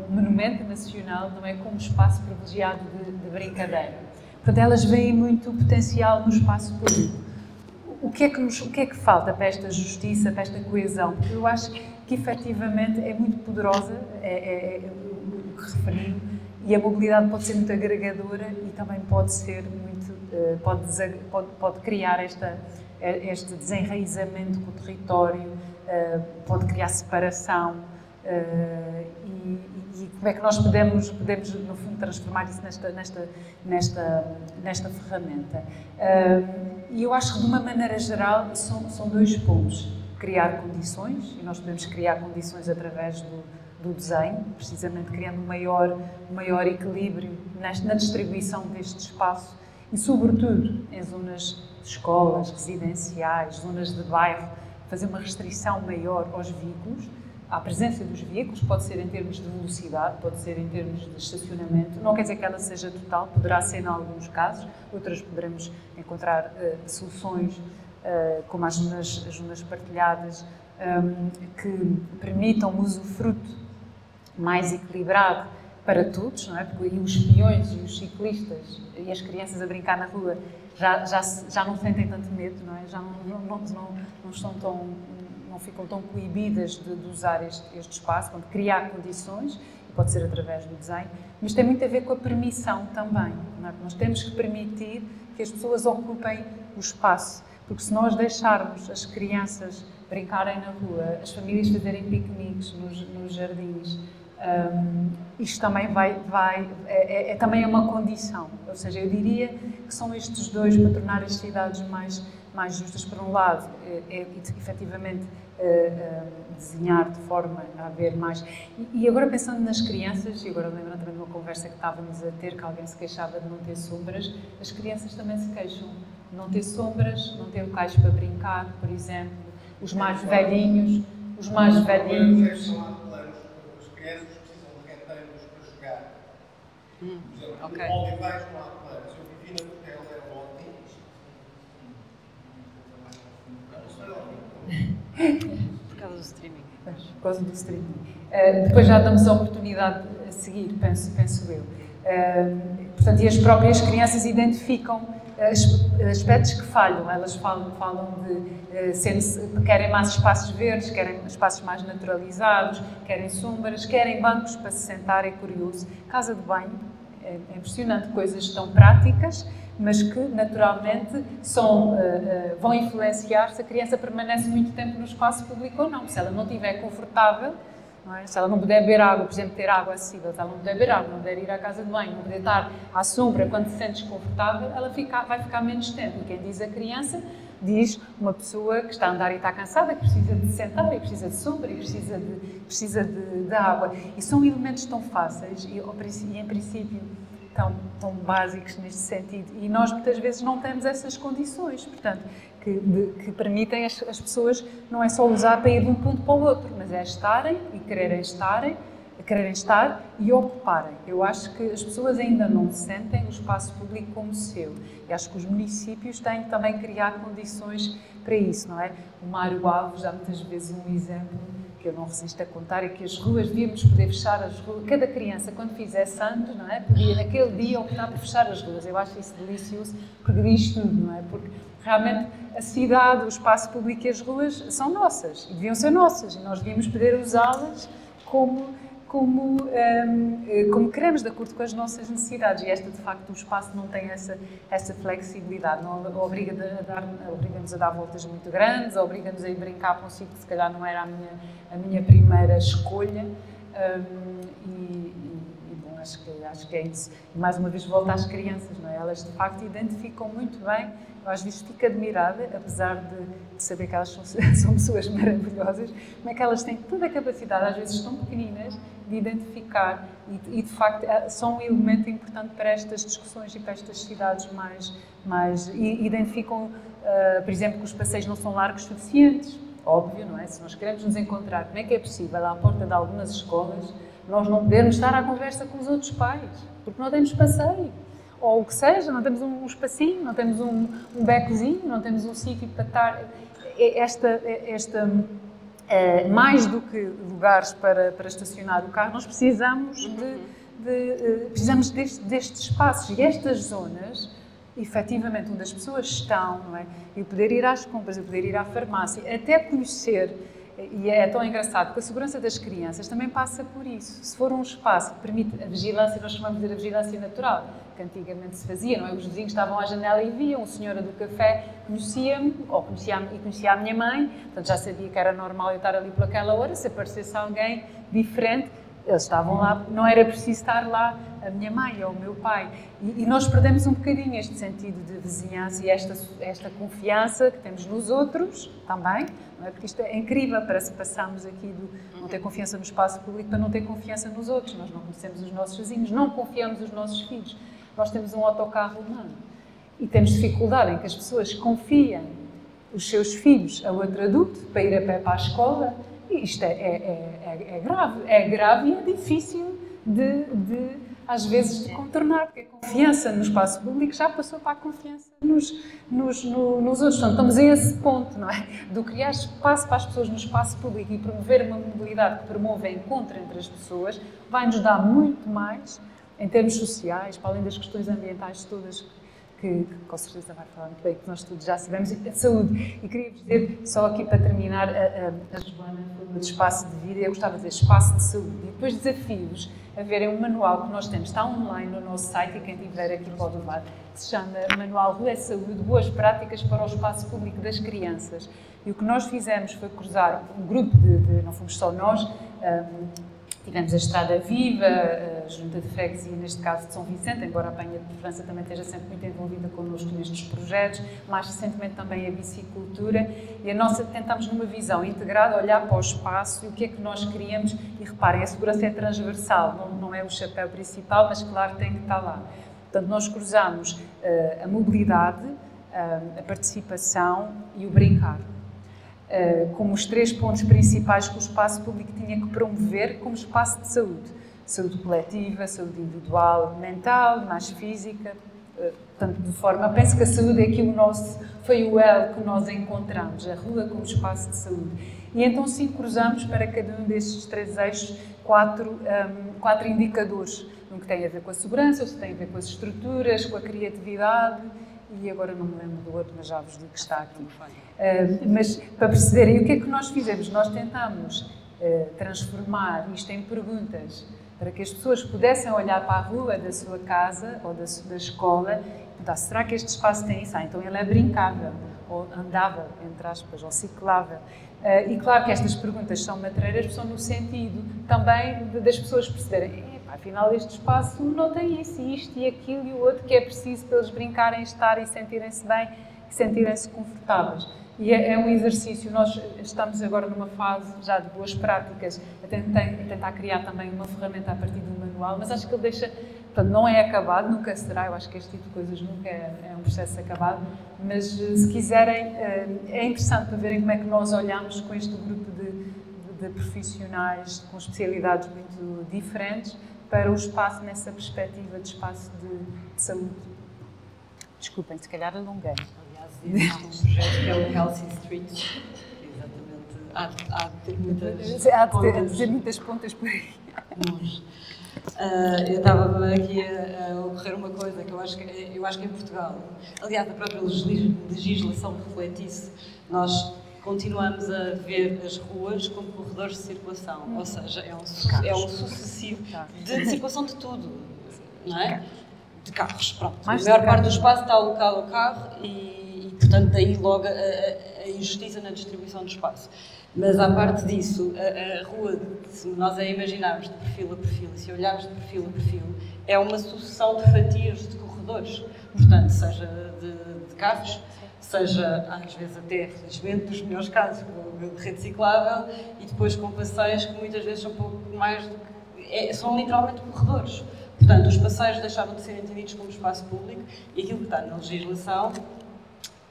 um monumento nacional, não é, como espaço privilegiado de, de brincadeira. Portanto, elas veem muito potencial no espaço público. O que, é que nos, o que é que falta para esta justiça, para esta coesão? Porque eu acho que, efetivamente, é muito poderosa, é, é, é o que referi, e a mobilidade pode ser muito agregadora e também pode ser muito, pode, pode, pode criar esta, este desenraizamento com o território, pode criar separação. E, e como é que nós podemos, podemos no fundo, transformar isso nesta, nesta, nesta, nesta ferramenta. E uh, eu acho que, de uma maneira geral, são, são dois pontos. Criar condições, e nós podemos criar condições através do, do desenho, precisamente criando um maior, maior equilíbrio nesta, na distribuição deste espaço, e, sobretudo, em zonas de escolas, residenciais, zonas de bairro, fazer uma restrição maior aos veículos, à presença dos veículos, pode ser em termos de velocidade, pode ser em termos de estacionamento, não quer dizer que ela seja total, poderá ser em alguns casos, outras poderemos encontrar uh, soluções, uh, como as zonas, as zonas partilhadas, um, que permitam um usufruto mais equilibrado para todos, não é? Porque aí os peões e os ciclistas e as crianças a brincar na rua já, já, já não sentem tanto medo, não é? Já não, não, não, não, não estão tão... não ficam tão coibidas de, de usar este, este espaço, portanto, criar condições, pode ser através do desenho, mas tem muito a ver com a permissão também, não é? Nós temos que permitir que as pessoas ocupem o espaço, porque se nós deixarmos as crianças brincarem na rua, as famílias fazerem piqueniques nos, nos jardins, um, isto também vai, vai é, é, é também uma condição, ou seja, eu diria que são estes dois para tornar as cidades mais mais justas. Por um lado, é, é efetivamente é, é, desenhar de forma a haver mais. E, e agora pensando nas crianças, e agora lembrando também de uma conversa que estávamos a ter, que alguém se queixava de não ter sombras, as crianças também se queixam de não ter sombras, não ter locais para brincar, por exemplo, os mais velhinhos, os mais velhinhos... As crianças precisam de canteiros para jogar. Por exemplo, okay. No Olivais não há planos. Eu vivi na Portela, era ontem. Por causa do streaming. Por causa do streaming. Uh, depois já damos a oportunidade a seguir, penso, penso eu. Uh, portanto, e as próprias crianças identificam aspectos que falham. Elas falam, falam de, de querem mais espaços verdes, querem espaços mais naturalizados, querem sombras, querem bancos para se sentar, é curioso. Casa de banho, é impressionante, coisas tão práticas, mas que naturalmente são, vão influenciar se a criança permanece muito tempo no espaço público ou não. Se ela não estiver confortável, não é? Se ela não puder beber água, por exemplo, ter água acessível, se ela não puder beber água, não puder ir à casa de banho, não puder estar à sombra quando se sente desconfortável, ela fica, vai ficar menos tempo. E quem diz a criança, diz uma pessoa que está a andar e está cansada, que precisa de sentar, e precisa de sombra, e precisa de, precisa de, de água. E são elementos tão fáceis e, em princípio, tão, tão básicos neste sentido. E nós, muitas vezes, não temos essas condições, portanto, que, de, que permitem as, as pessoas, não é só usar para ir de um ponto para o outro, mas é estarem e quererem estarem, quererem estar e ocuparem. Eu acho que as pessoas ainda não sentem o espaço público como seu. E acho que os municípios têm que também criar condições para isso, não é? O Mário Alves dá muitas vezes um exemplo que eu não resisto a contar, é que as ruas, devíamos poder fechar as ruas. Cada criança, quando fizesse anos, não é? Podia, naquele dia, optar por fechar as ruas. Eu acho isso delicioso, porque diz tudo, não é? Porque realmente a cidade, o espaço público e as ruas são nossas, e deviam ser nossas, e nós devíamos poder usá-las como Como, um, como queremos, de acordo com as nossas necessidades. E esta, de facto, o espaço não tem essa, essa flexibilidade, não obriga-nos a dar, obriga-nos a dar voltas muito grandes, obriga-nos a ir brincar para um sítio que se calhar não era a minha, a minha primeira escolha. Um, e, e bom, acho que, acho que é isso. E mais uma vez volto às crianças, não é? Elas, de facto, identificam muito bem. Eu às vezes fico admirada, apesar de, de saber que elas são, são pessoas maravilhosas, como é que elas têm toda a capacidade, às vezes tão pequeninas, de identificar e, e de facto, são um elemento importante para estas discussões e para estas cidades mais... mais e, identificam, uh, por exemplo, que os passeios não são largos suficientes, óbvio, não é? Se nós queremos nos encontrar, como é que é possível, à porta de algumas escolas, nós não podermos estar à conversa com os outros pais, porque não temos passeio. Ou o que seja, não temos um espacinho, não temos um, um becozinho, não temos um sítio para estar. Esta, esta, é, mais do que lugares para, para estacionar o carro, nós precisamos, de, de, precisamos deste, destes espaços e estas zonas, efetivamente, onde as pessoas estão, não é? E poder ir às compras, e poder ir à farmácia, até conhecer. E é tão engraçado, porque a segurança das crianças também passa por isso. Se for um espaço que permite a vigilância, nós chamamos de vigilância natural, que antigamente se fazia, não é? Os vizinhos estavam à janela e viam, a senhora do café conhecia-me, ou conhecia-me e conhecia a minha mãe, portanto já sabia que era normal eu estar ali por aquela hora, se aparecesse alguém diferente, eles estavam lá, não era preciso estar lá a minha mãe ou o meu pai. E, e nós perdemos um bocadinho este sentido de vizinhança e esta, esta confiança que temos nos outros também, não é? Porque isto é incrível para se passarmos aqui de não ter confiança no espaço público para não ter confiança nos outros. Nós não conhecemos os nossos vizinhos, não confiamos nos nossos filhos. Nós temos um autocarro humano e temos dificuldade em que as pessoas confiem os seus filhos a outro adulto para ir a pé para a escola. Isto é, é, é, é grave, é grave e é difícil de, de, às vezes, de contornar, porque a confiança no espaço público já passou para a confiança nos, nos, no, nos outros. Então, estamos a esse ponto, não é? Do criar espaço para as pessoas no espaço público e promover uma mobilidade que promova encontro entre as pessoas, vai-nos dar muito mais em termos sociais, para além das questões ambientais todas, que, que com certeza vai falar muito bem, que nós todos já sabemos, e saúde. E queria dizer, só aqui para terminar, a, a, a Joana falou de espaço de vida, eu gostava de dizer espaço de saúde. E depois desafios a verem um manual que nós temos, está online no nosso site, e quem tiver aqui pode levar, que se chama Manual Rua Saúde, Boas Práticas para o Espaço Público das Crianças. E o que nós fizemos foi cruzar um grupo de, de não fomos só nós, um, Tivemos a Estrada Viva, a Junta de Freguesia, neste caso de São Vicente, embora a Penha de França também esteja sempre muito envolvida connosco nestes projetos, mais recentemente também a bicicultura, e a nossa, tentamos numa visão integrada olhar para o espaço e o que é que nós queríamos, e reparem, a segurança é transversal, não, não é o chapéu principal, mas claro, tem que estar lá. Portanto, nós cruzamos uh, a mobilidade, uh, a participação e o brincar. Uh, como os três pontos principais que o espaço público tinha que promover como espaço de saúde. Saúde coletiva, saúde individual, mental, mais física, uh, portanto, de forma... Penso que a saúde é aqui o nosso... Foi o elo que nós encontramos, a rua como espaço de saúde. E então, sim, cruzamos para cada um destes três eixos quatro, um, quatro indicadores, um que tem a ver com a segurança, outro que tem a ver com as estruturas, com a criatividade... E agora não me lembro do outro, mas já vos digo que está aqui. Uh, mas para perceberem o que é que nós fizemos, nós tentámos uh, transformar isto em perguntas para que as pessoas pudessem olhar para a rua da sua casa ou da, da escola e perguntar, será que este espaço tem isso? Ah, então ele é brincável, ou andável, entre aspas, ou ciclável. Uh, e claro que estas perguntas são matreiras, são no sentido também de, das pessoas perceberem, afinal, este espaço não tem isso, isto e aquilo e o outro que é preciso para eles brincarem, estarem, sentirem-se bem, sentirem-se confortáveis. E é, é um exercício, nós estamos agora numa fase já de boas práticas, a tentar, a tentar criar também uma ferramenta a partir do manual, mas acho que ele deixa, portanto, não é acabado, nunca será, eu acho que este tipo de coisas nunca é, é um processo acabado, mas se quiserem, é interessante para verem como é que nós olhamos com este grupo de, de profissionais com especialidades muito diferentes, para o espaço nessa perspectiva de espaço de, de saúde. Desculpem, se calhar alonguei. Aliás, há um projeto que é o Healthy Street, que exatamente há, há de ter muitas há de ter, pontas. Há de ter muitas pontas por aí. Nós. Uh, eu estava aqui a, a ocorrer uma coisa que eu acho que, eu acho que em Portugal, aliás, a própria legislação reflete isso. Nós continuamos a ver as ruas como corredores de circulação, hum. ou seja, é um, é um sucessivo de, de circulação de tudo, não é? De carros, pronto. Mais a maior parte do espaço está alocado ao carro e, e portanto, daí logo a, a injustiça na distribuição do espaço. Mas, à parte disso, a, a rua, se nós a imaginarmos de perfil a perfil, se olharmos de perfil a perfil, é uma sucessão de fatias de corredores, portanto, seja de, de carros, seja, às vezes até, felizmente, nos melhores casos, com rede ciclável e depois com passeios que muitas vezes são um pouco mais do que... É, são literalmente corredores. Portanto, os passeios deixaram de ser entendidos como espaço público e aquilo que está na legislação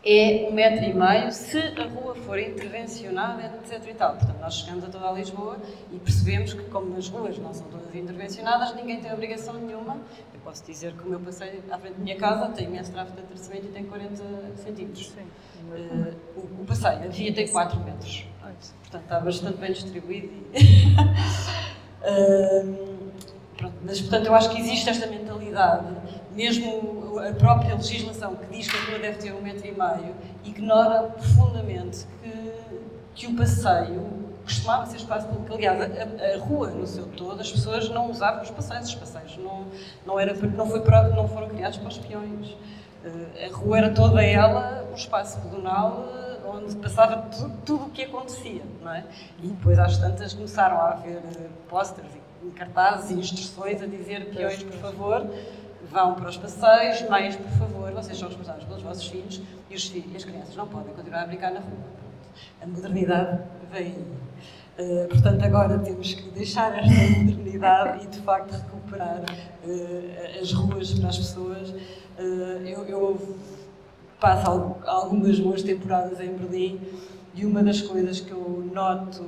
é um metro e meio se a rua for intervencionada, etcétera e tal. Portanto, nós chegamos a toda a Lisboa e percebemos que, como as ruas não são todas intervencionadas, ninguém tem obrigação nenhuma. Eu posso dizer que o meu passeio à frente da minha casa tem imenso tráfego de atravessamento e tem quarenta centímetros. Sim. Uh, o, o passeio, a via tem quatro metros. Portanto, está bastante bem distribuído. E... uh, pronto. Mas, portanto, eu acho que existe esta mentalidade. Mesmo a própria legislação que diz que a rua deve ter um metro e meio, ignora profundamente que, que o passeio costumava ser espaço público. Aliás, a, a rua no seu todo, as pessoas não usavam os passeios, os passeios não, não, era, não, foi, não foram criados para os peões. A rua era toda ela um espaço pedonal onde passava tudo, tudo o que acontecia, não é? E depois, às tantas, começaram a haver posters e cartazes e instruções a dizer peões, por favor, vão para os passeios, mães, por favor, vocês são responsáveis pelos vossos filhos e, os filhos e as crianças não podem continuar a brincar na rua. Pronto. A modernidade veio. Uh, portanto, agora temos que deixar esta modernidade e, de facto, recuperar uh, as ruas para as pessoas. Uh, eu, eu passo al algumas boas temporadas em Berlim e uma das coisas que eu noto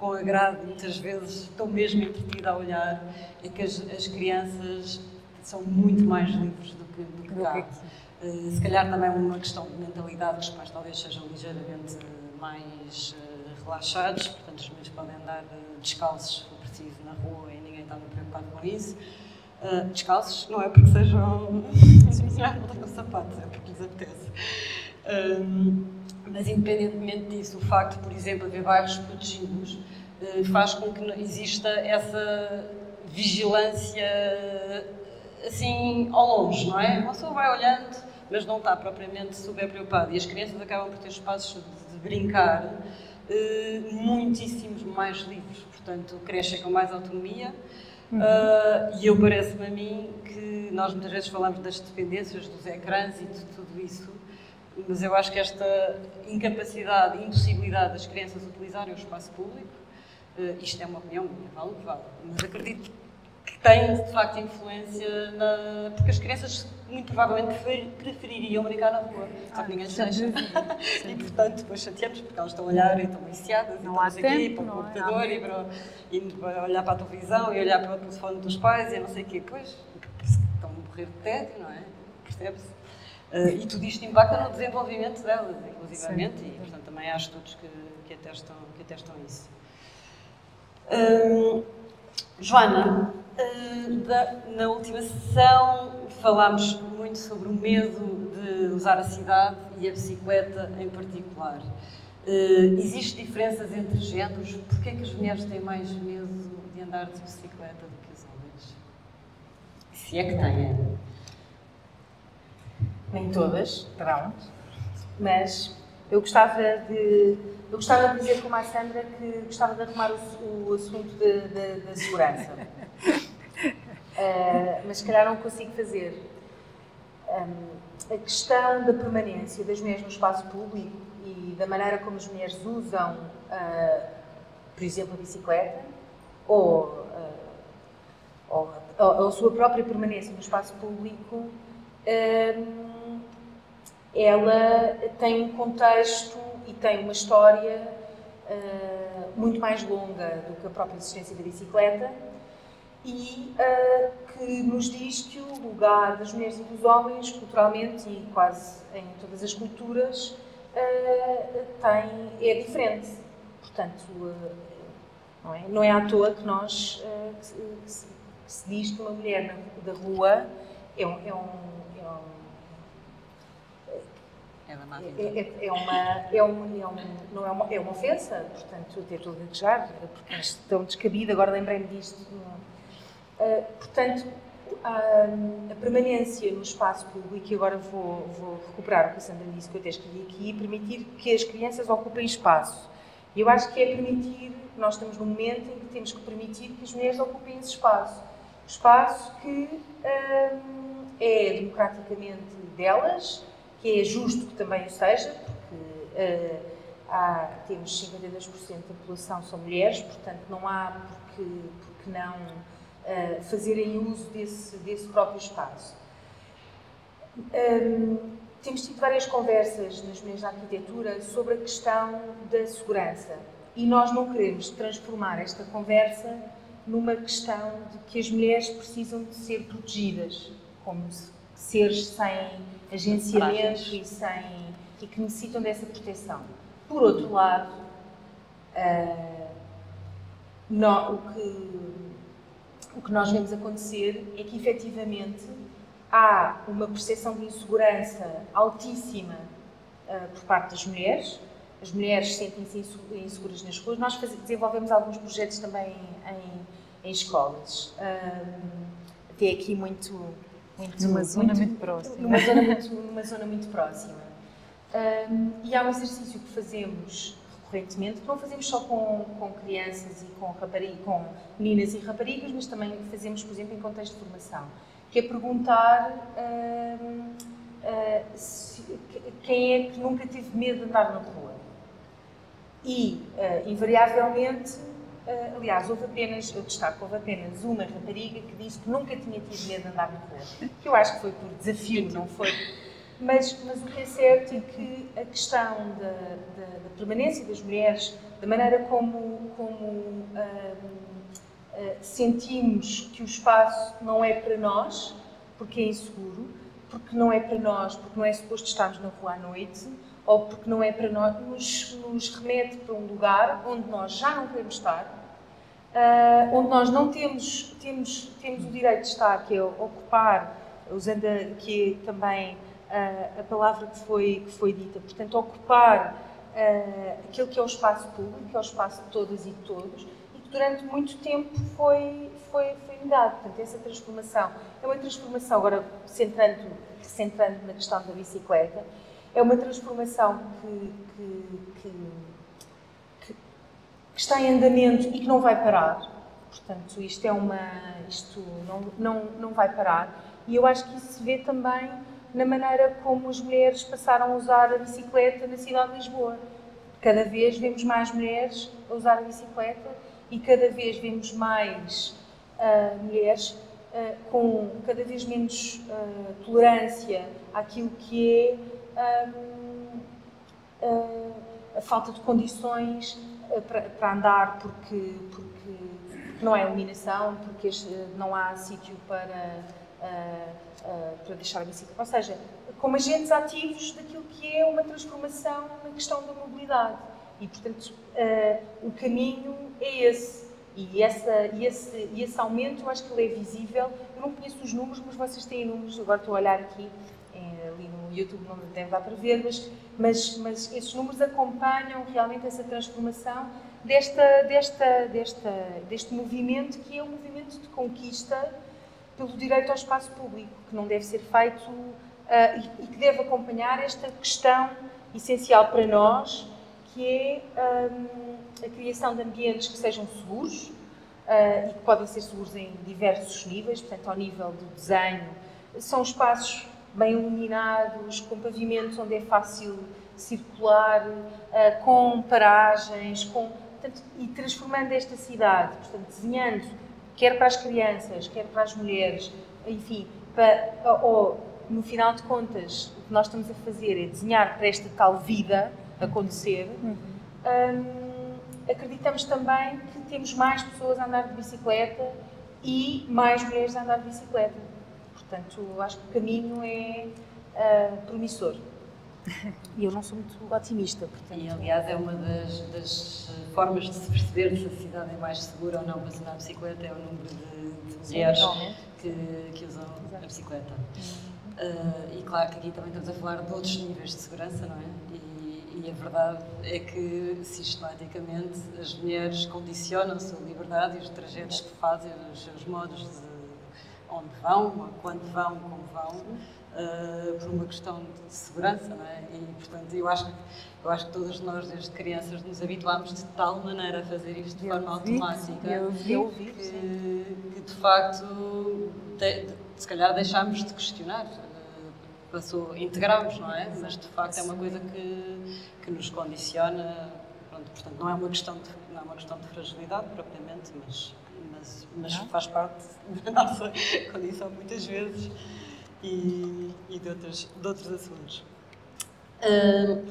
com agrado, muitas vezes, estou mesmo entretida a olhar, é que as, as crianças são muito mais livres do que, do que cá. Uh, se calhar também é uma questão de mentalidade, os pais talvez sejam ligeiramente mais uh, relaxados, portanto os meninos podem andar uh, descalços, se for preciso, na rua e ninguém está muito preocupado com isso. Uh, descalços não é porque sejam... não com sapatos, é porque lhes apetece. Uh, mas independentemente disso, o facto de, por exemplo, haver bairros protegidos uh, faz com que exista essa vigilância assim, ao longe, não é? Uma pessoa vai olhando, mas não está propriamente super preocupada. E as crianças acabam por ter espaços de, de brincar uh, muitíssimos mais livres, portanto crescem com mais autonomia. Uhum. Uh, e eu parece-me a mim que nós muitas vezes falamos das dependências, dos ecrãs e de tudo isso, mas eu acho que esta incapacidade, impossibilidade das crianças utilizarem o espaço público, uh, isto é uma opinião minha, vale o que vale, mas acredito que tem de facto influência, na... porque as crianças muito provavelmente prefeririam brincar na rua, só que ninguém lhes deixa. E portanto depois chateamos porque elas estão a olhar e estão viciadas, não há tempo para o computador e para, e para olhar para a televisão e olhar para o telefone dos pais e não sei o quê. Pois, estão a morrer de tédio, não é? Percebe-se? Uh, e tudo isto impacta no desenvolvimento delas, inclusivamente, e portanto também há estudos que, que, atestam, que atestam isso. Uh, Joana, uh, da, na última sessão falámos muito sobre o medo de usar a cidade e a bicicleta em particular. Uh, Existem diferenças entre géneros? Porquê é que as mulheres têm mais medo de andar de bicicleta do que os homens? Se é que têm. Nem todas, terão, mas eu gostava de, eu gostava de dizer como a Sandra que gostava de arrumar o, o assunto da segurança, uh, mas se calhar não consigo fazer. Um, a questão da permanência das mulheres no espaço público e da maneira como as mulheres usam, uh, por exemplo, a bicicleta ou, uh, ou, ou a sua própria permanência no espaço público, um, ela tem um contexto e tem uma história uh, muito mais longa do que a própria existência da bicicleta e uh, que nos diz que o lugar das mulheres e dos homens, culturalmente e quase em todas as culturas, uh, tem, é diferente. Portanto, uh, não é, não é à toa que, nós, uh, que, que, se, que se diz que uma mulher na, da rua é um, é um É, é, uma, é, um, é, um, não é, uma, é uma ofensa, portanto, até estou a gaguejar, porque isto é tão descabido, agora lembrei-me disto. Uh, portanto, uh, a permanência no espaço público, e agora vou, vou recuperar o que a Sandra disse, que eu até escrevi aqui, permitir que as crianças ocupem espaço. E eu acho que é permitir, nós estamos num momento em que temos que permitir que as mulheres ocupem esse espaço. O espaço que uh, é democraticamente delas, que é justo que também o seja, porque uh, há, temos cinquenta e dois por cento da população são mulheres, portanto não há porque, porque não uh, fazerem uso desse, desse próprio espaço. Um, temos tido várias conversas nas Mulheres na Arquitetura sobre a questão da segurança e nós não queremos transformar esta conversa numa questão de que as mulheres precisam de ser protegidas, como seres sem agenciamento e, sem, e que necessitam dessa proteção. Por outro lado, uh, no, o, que, o que nós vemos acontecer é que efetivamente há uma percepção de insegurança altíssima uh, por parte das mulheres. As mulheres sentem-se inseguras nas ruas. Nós faz, desenvolvemos alguns projetos também em, em escolas. Uh, até aqui muito... Muito, numa, zona muito, muito próxima. Numa, zona muito, numa zona muito próxima. Um, e há um exercício que fazemos recorrentemente, que não fazemos só com, com crianças e com, rapariga, com meninas e raparigas, mas também fazemos, por exemplo, em contexto de formação, que é perguntar um, uh, se, quem é que nunca teve medo de andar na rua. E, uh, invariavelmente, Uh, aliás, houve apenas, eu destaco, houve apenas uma rapariga que disse que nunca tinha tido medo de andar na rua, que eu acho que foi por desafio, não foi? Mas, mas o que é certo é que a questão da, da, da permanência das mulheres, da maneira como, como uh, uh, sentimos que o espaço não é para nós, porque é inseguro, porque não é para nós, porque não é suposto estarmos na rua à noite, ou porque não é para nós, nos, nos remete para um lugar onde nós já não queremos estar, uh, onde nós não temos, temos, temos o direito de estar, que é ocupar, usando a, que é também uh, a palavra que foi, que foi dita, portanto, ocupar uh, aquilo que é o espaço público, que é o espaço de todas e de todos, e que durante muito tempo foi, foi, foi negado. Portanto, essa transformação é uma transformação, agora centrando, centrando na questão da bicicleta, é uma transformação que, que, que, que está em andamento e que não vai parar. Portanto, isto é uma, isto não, não, não vai parar. E eu acho que isso se vê também na maneira como as mulheres passaram a usar a bicicleta na cidade de Lisboa. Cada vez vemos mais mulheres a usar a bicicleta e cada vez vemos mais uh, mulheres uh, com cada vez menos uh, tolerância àquilo que é um, uh, a falta de condições uh, para, para andar, porque, porque não há iluminação, porque não há sítio para, uh, uh, para deixar a bicicleta. Ou seja, como agentes ativos daquilo que é uma transformação na questão da mobilidade. E, portanto, uh, o caminho é esse. E, essa, e, esse, e esse aumento, eu acho que ele é visível. Eu não conheço os números, mas vocês têm números. Agora estou a olhar aqui, é, ali no YouTube não deve dar para ver, mas, mas, mas esses números acompanham realmente essa transformação desta, desta, desta, deste movimento, que é um movimento de conquista pelo direito ao espaço público, que não deve ser feito uh, e, e que deve acompanhar esta questão essencial para nós, que é um, a criação de ambientes que sejam seguros uh, e que podem ser seguros em diversos níveis, portanto, ao nível do desenho. São espaços bem iluminados, com pavimentos onde é fácil circular, uh, com paragens, com, portanto, e transformando esta cidade, portanto, desenhando, quer para as crianças, quer para as mulheres, enfim, para, ou, no final de contas, o que nós estamos a fazer é desenhar para esta tal vida acontecer. Uhum. Hum, acreditamos também que temos mais pessoas a andar de bicicleta e mais mulheres a andar de bicicleta. Portanto, acho que o caminho é uh, promissor. E eu não sou muito otimista, portanto. E, aliás, é uma das, das formas de se perceber se a cidade é mais segura ou não para andar de bicicleta, é o número de, de mulheres que, que usam a bicicleta. Uh, e claro que aqui também estamos a falar de outros níveis de segurança, não é? E, E a verdade é que, sistematicamente, as mulheres condicionam a sua liberdade e os trajetos que fazem, os seus modos de onde vão, quando vão, como vão, uh, por uma questão de segurança, não é? E, portanto, eu acho, eu acho que todas nós, desde crianças, nos habituámos de tal maneira a fazer isto de forma automática, eu vi, eu vi, que, que, de facto, de, de, se calhar deixámos de questionar. Passou, integramos, não é? Mas, de facto, é uma coisa que, que nos condiciona. Pronto, portanto, não é uma questão de, não é uma questão de fragilidade, propriamente, mas, mas, mas faz parte da nossa condição, muitas vezes, e, e de, outros, de outros assuntos. Uh,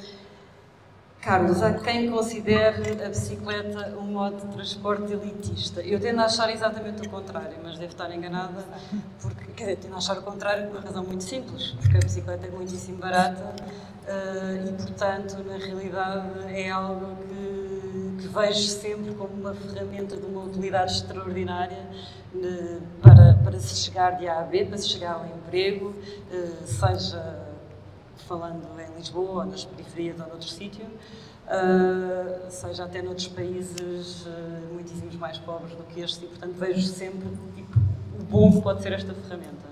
Carlos, há quem considere a bicicleta um modo de transporte elitista. Eu tendo a achar exatamente o contrário, mas devo estar enganada, porque, quer dizer, tendo a achar o contrário por uma razão muito simples, porque a bicicleta é muitíssimo barata uh, e, portanto, na realidade é algo que, que vejo sempre como uma ferramenta de uma utilidade extraordinária uh, para, para se chegar de A a B, para se chegar ao emprego, uh, seja falando em Lisboa, ou nas periferias, ou noutro sítio, uh, seja até noutros países uh, muitíssimos mais pobres do que este, e, portanto, vejo sempre tipo, o bom que pode ser esta ferramenta.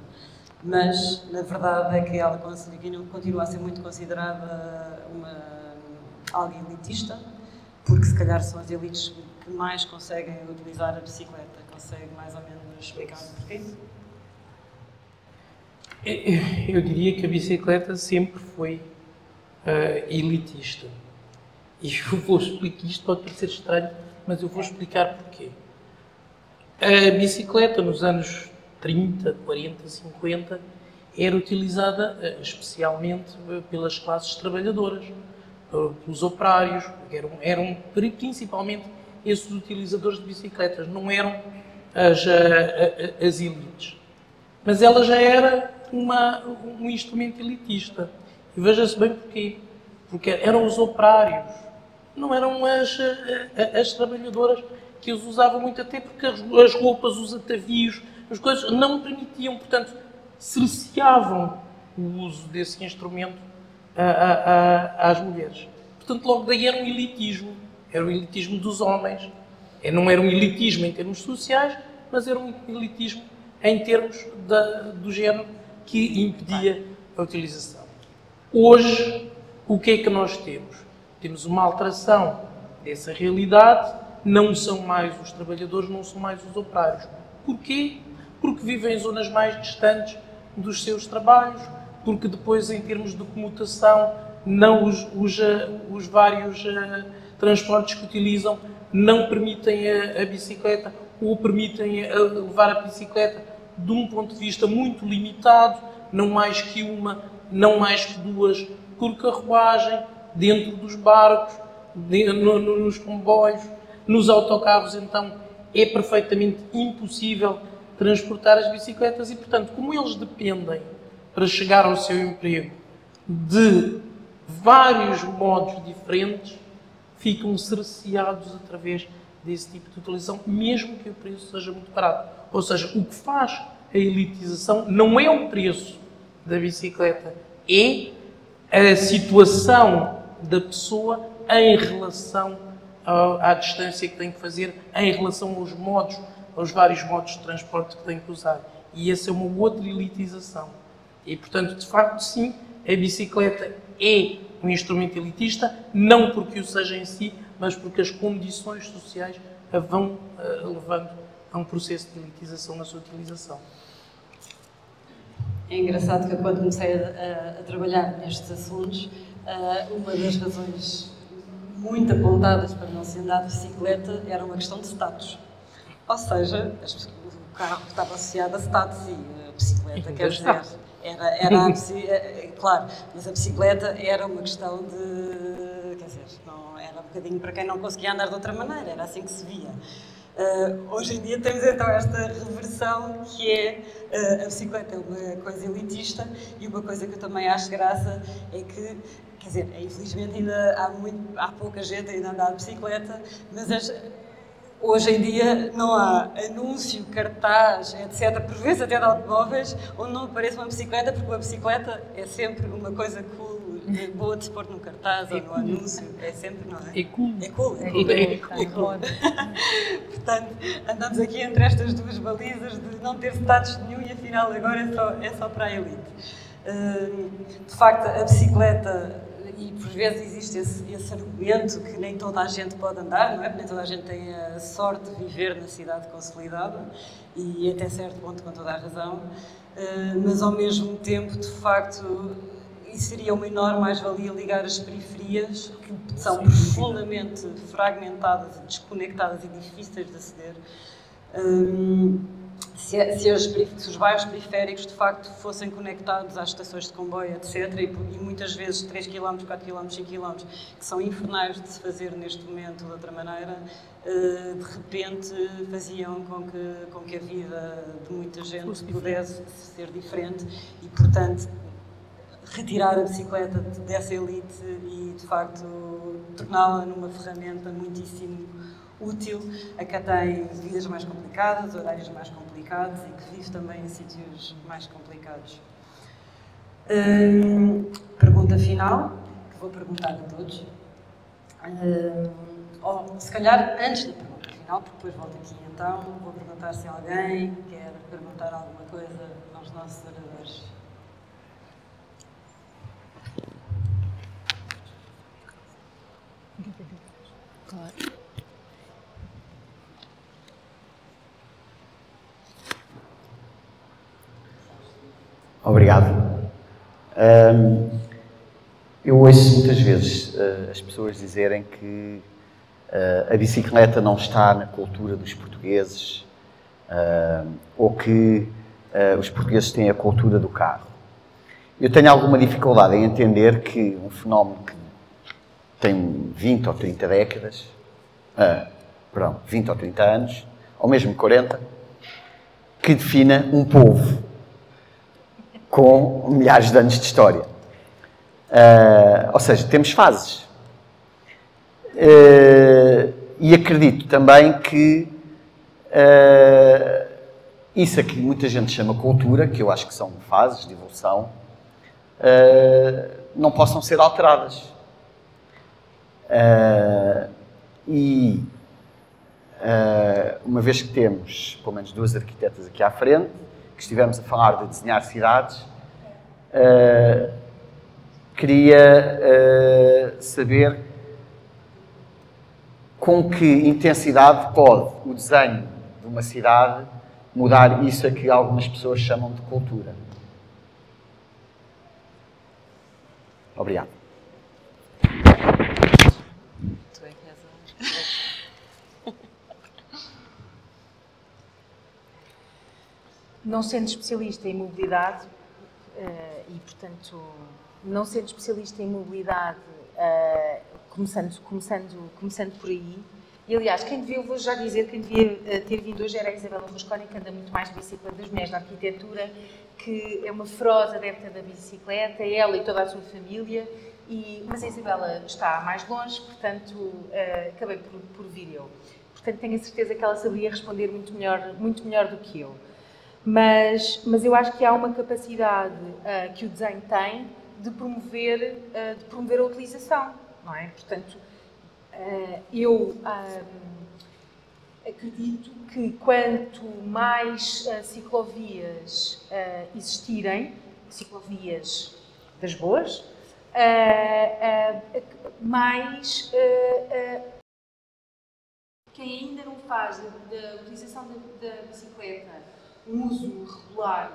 Mas, na verdade, é que ela continua a ser muito considerada uma, algo elitista, porque, se calhar, são as elites que mais conseguem utilizar a bicicleta. Consegue mais ou menos explicar porquê? Eu diria que a bicicleta sempre foi uh, elitista. E eu vou explicar, isto pode parecer estranho, mas eu vou explicar porquê. A bicicleta nos anos trinta, quarenta, cinquenta era utilizada uh, especialmente pelas classes trabalhadoras, uh, pelos operários, eram, eram principalmente esses utilizadores de bicicletas, não eram as, uh, as elites. Mas ela já era Uma, um instrumento elitista. E veja-se bem porquê. Porque eram os operários, não eram as, as, as trabalhadoras que os usavam muito, até porque as roupas, os atavios, as coisas não permitiam, portanto, cerceavam o uso desse instrumento a, a, a, às mulheres. Portanto, logo daí era um elitismo. Era o elitismo dos homens. Não era um elitismo em termos sociais, mas era um elitismo em termos da, do género que impedia a utilização. Hoje, o que é que nós temos? Temos uma alteração dessa realidade não são mais os trabalhadores, não são mais os operários. Porquê? Porque vivem em zonas mais distantes dos seus trabalhos, porque depois, em termos de comutação, não os, os, os vários uh, transportes que utilizam não permitem a, a bicicleta ou permitem a, a levar a bicicleta de um ponto de vista muito limitado, não mais que uma, não mais que duas, por carruagem, dentro dos barcos, de, no, no, nos comboios, nos autocarros, então é perfeitamente impossível transportar as bicicletas e, portanto, como eles dependem para chegar ao seu emprego de vários modos diferentes, ficam cerceados através desse tipo de utilização, mesmo que o preço seja muito barato. Ou seja, o que faz a elitização não é o preço da bicicleta, é a situação da pessoa em relação à, à distância que tem que fazer, em relação aos modos, aos vários modos de transporte que tem que usar. E essa é uma outra elitização. E, portanto, de facto, sim, a bicicleta é um instrumento elitista, não porque o seja em si, mas porque as condições sociais a vão uh, levando a um processo de elitização na sua utilização. É engraçado que, quando comecei a, a trabalhar nestes assuntos, uh, uma das razões muito apontadas para não se andar de bicicleta era uma questão de status. Ou seja, o carro estava associado a status e a bicicleta, quer dizer, era, era a, claro, mas a bicicleta era uma questão de, quer dizer, não, era um bocadinho para quem não conseguia andar de outra maneira, era assim que se via. Uh, hoje em dia temos então esta reversão que é uh, a bicicleta é uma coisa elitista e uma coisa que eu também acho graça é que, quer dizer, infelizmente ainda há, muito, há pouca gente ainda a andar de bicicleta, mas as, hoje em dia não há anúncio, cartaz, etcétera, por vezes até de automóveis, onde não aparece uma bicicleta, porque uma bicicleta é sempre uma coisa cool, boa de se pôr num cartaz é ou num cool. anúncio, é sempre, não é? É cool. É cool, é cool. É cool. É cool. Portanto, andamos aqui entre estas duas balizas de não ter status nenhum e afinal agora é só, é só para a elite. Uh, de facto, a bicicleta... E por vezes existe esse, esse argumento que nem toda a gente pode andar, não é? Porque nem toda a gente tem a sorte de viver na cidade consolidada e até certo ponto com toda a razão, uh, mas ao mesmo tempo, de facto, isso seria uma enorme mais-valia ligar as periferias, que são profundamente fragmentadas, desconectadas e difíceis de aceder, um, Se, se, os, se os bairros periféricos de facto fossem conectados às estações de comboio, etcétera, e, e muitas vezes três quilómetros, quatro quilómetros, cinco quilómetros, que são infernais de se fazer neste momento de outra maneira, uh, de repente faziam com que, com que a vida de muita gente pudesse ser diferente e, portanto, retirar a bicicleta dessa elite e, de facto, torná-la numa ferramenta muitíssimo útil, a que tem vidas mais complicadas, horários mais complicados e que vive também em sítios mais complicados. Hum, pergunta final, que vou perguntar a todos. Hum, ou, se calhar, antes da pergunta final, porque depois volto aqui então, vou perguntar se alguém quer perguntar alguma coisa aos nossos oradores. Claro. Obrigado. Um, eu ouço muitas vezes uh, as pessoas dizerem que uh, a bicicleta não está na cultura dos portugueses uh, ou que uh, os portugueses têm a cultura do carro. Eu tenho alguma dificuldade em entender que um fenómeno que tem vinte ou trinta décadas, uh, perdão, vinte ou trinta anos, ou mesmo quarenta, que defina um povo com milhares de anos de história. Uh, ou seja, temos fases. Uh, e acredito também que uh, isso aqui muita gente chama cultura, que eu acho que são fases de evolução, uh, não possam ser alteradas. Uh, e uh, uma vez que temos, pelo menos, duas arquitetas aqui à frente, que estivemos a falar de desenhar cidades, uh, queria uh, saber com que intensidade pode o desenho de uma cidade mudar isso a que algumas pessoas chamam de cultura? Obrigado. Não sendo especialista em mobilidade, e portanto, não sendo especialista em mobilidade, começando, começando, começando por aí, e aliás, quem devia, eu vou já dizer, quem devia ter vindo hoje era a Isabela Rosconi, que anda muito mais de bicicleta das mulheres na arquitetura, que é uma feroz adepta da bicicleta, ela e toda a sua família, e, mas a Isabela está mais longe, portanto, acabei por, por vir eu. Portanto, tenho a certeza que ela sabia responder muito melhor, muito melhor do que eu. Mas, mas eu acho que há uma capacidade uh, que o desenho tem de promover, uh, de promover a utilização, não é? Portanto, uh, eu um, acredito que quanto mais uh, ciclovias uh, existirem, ciclovias das boas, uh, uh, mais uh, uh, quem ainda não faz da utilização da bicicleta um uso regular,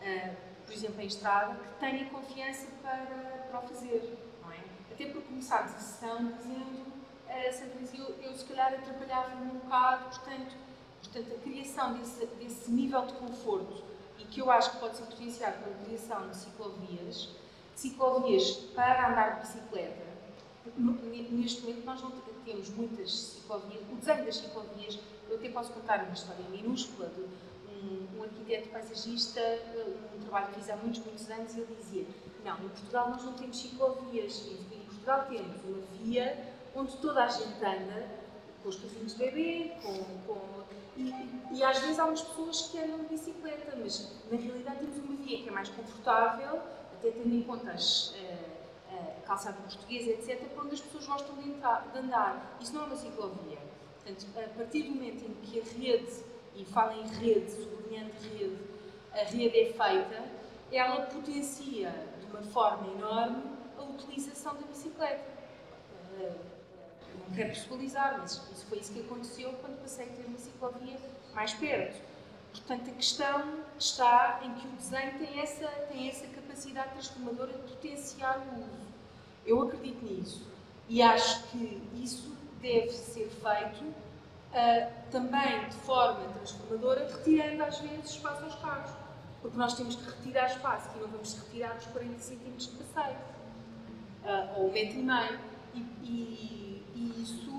uh, por exemplo, em estrada, que tenha confiança para, para o fazer, não é? Até por começar a sessão dizendo, uh, Sandra dizia, eu, eu se calhar atrapalhava-me um bocado, portanto, portanto a criação desse, desse nível de conforto, e que eu acho que pode ser potenciado pela criação de ciclovias, ciclovias para andar de bicicleta. Neste momento nós não temos muitas ciclovias, o desenho das ciclovias, eu até posso contar uma história minúscula, de, um arquiteto paisagista, um trabalho que fiz há muitos, muitos anos, ele dizia, não, em Portugal nós não temos ciclovias, em Portugal temos uma via onde toda a gente anda, com os carrinhos de bebê, com, com, e, e às vezes há umas pessoas que andam de bicicleta, mas na realidade temos uma via que é mais confortável, até tendo em conta as, a, a calçada portuguesa, etcétera, para onde as pessoas gostam de, entrar, de andar. Isso não é uma ciclovia. Portanto, a partir do momento em que a rede, e fala em rede, sublinhando rede, a rede é feita, ela potencia de uma forma enorme a utilização da bicicleta. Não quero pessoalizar, mas isso foi isso que aconteceu quando passei a ter uma ciclovia mais perto. Portanto, a questão está em que o desenho tem essa, tem essa capacidade transformadora de potenciar o uso. Eu acredito nisso e acho que isso deve ser feito Uh, também de forma transformadora, retirando às vezes espaço aos carros. Porque nós temos que retirar espaço, que não vamos retirar os quarenta centímetros de passeio, uh, ou um metro e meio. E, e, e isso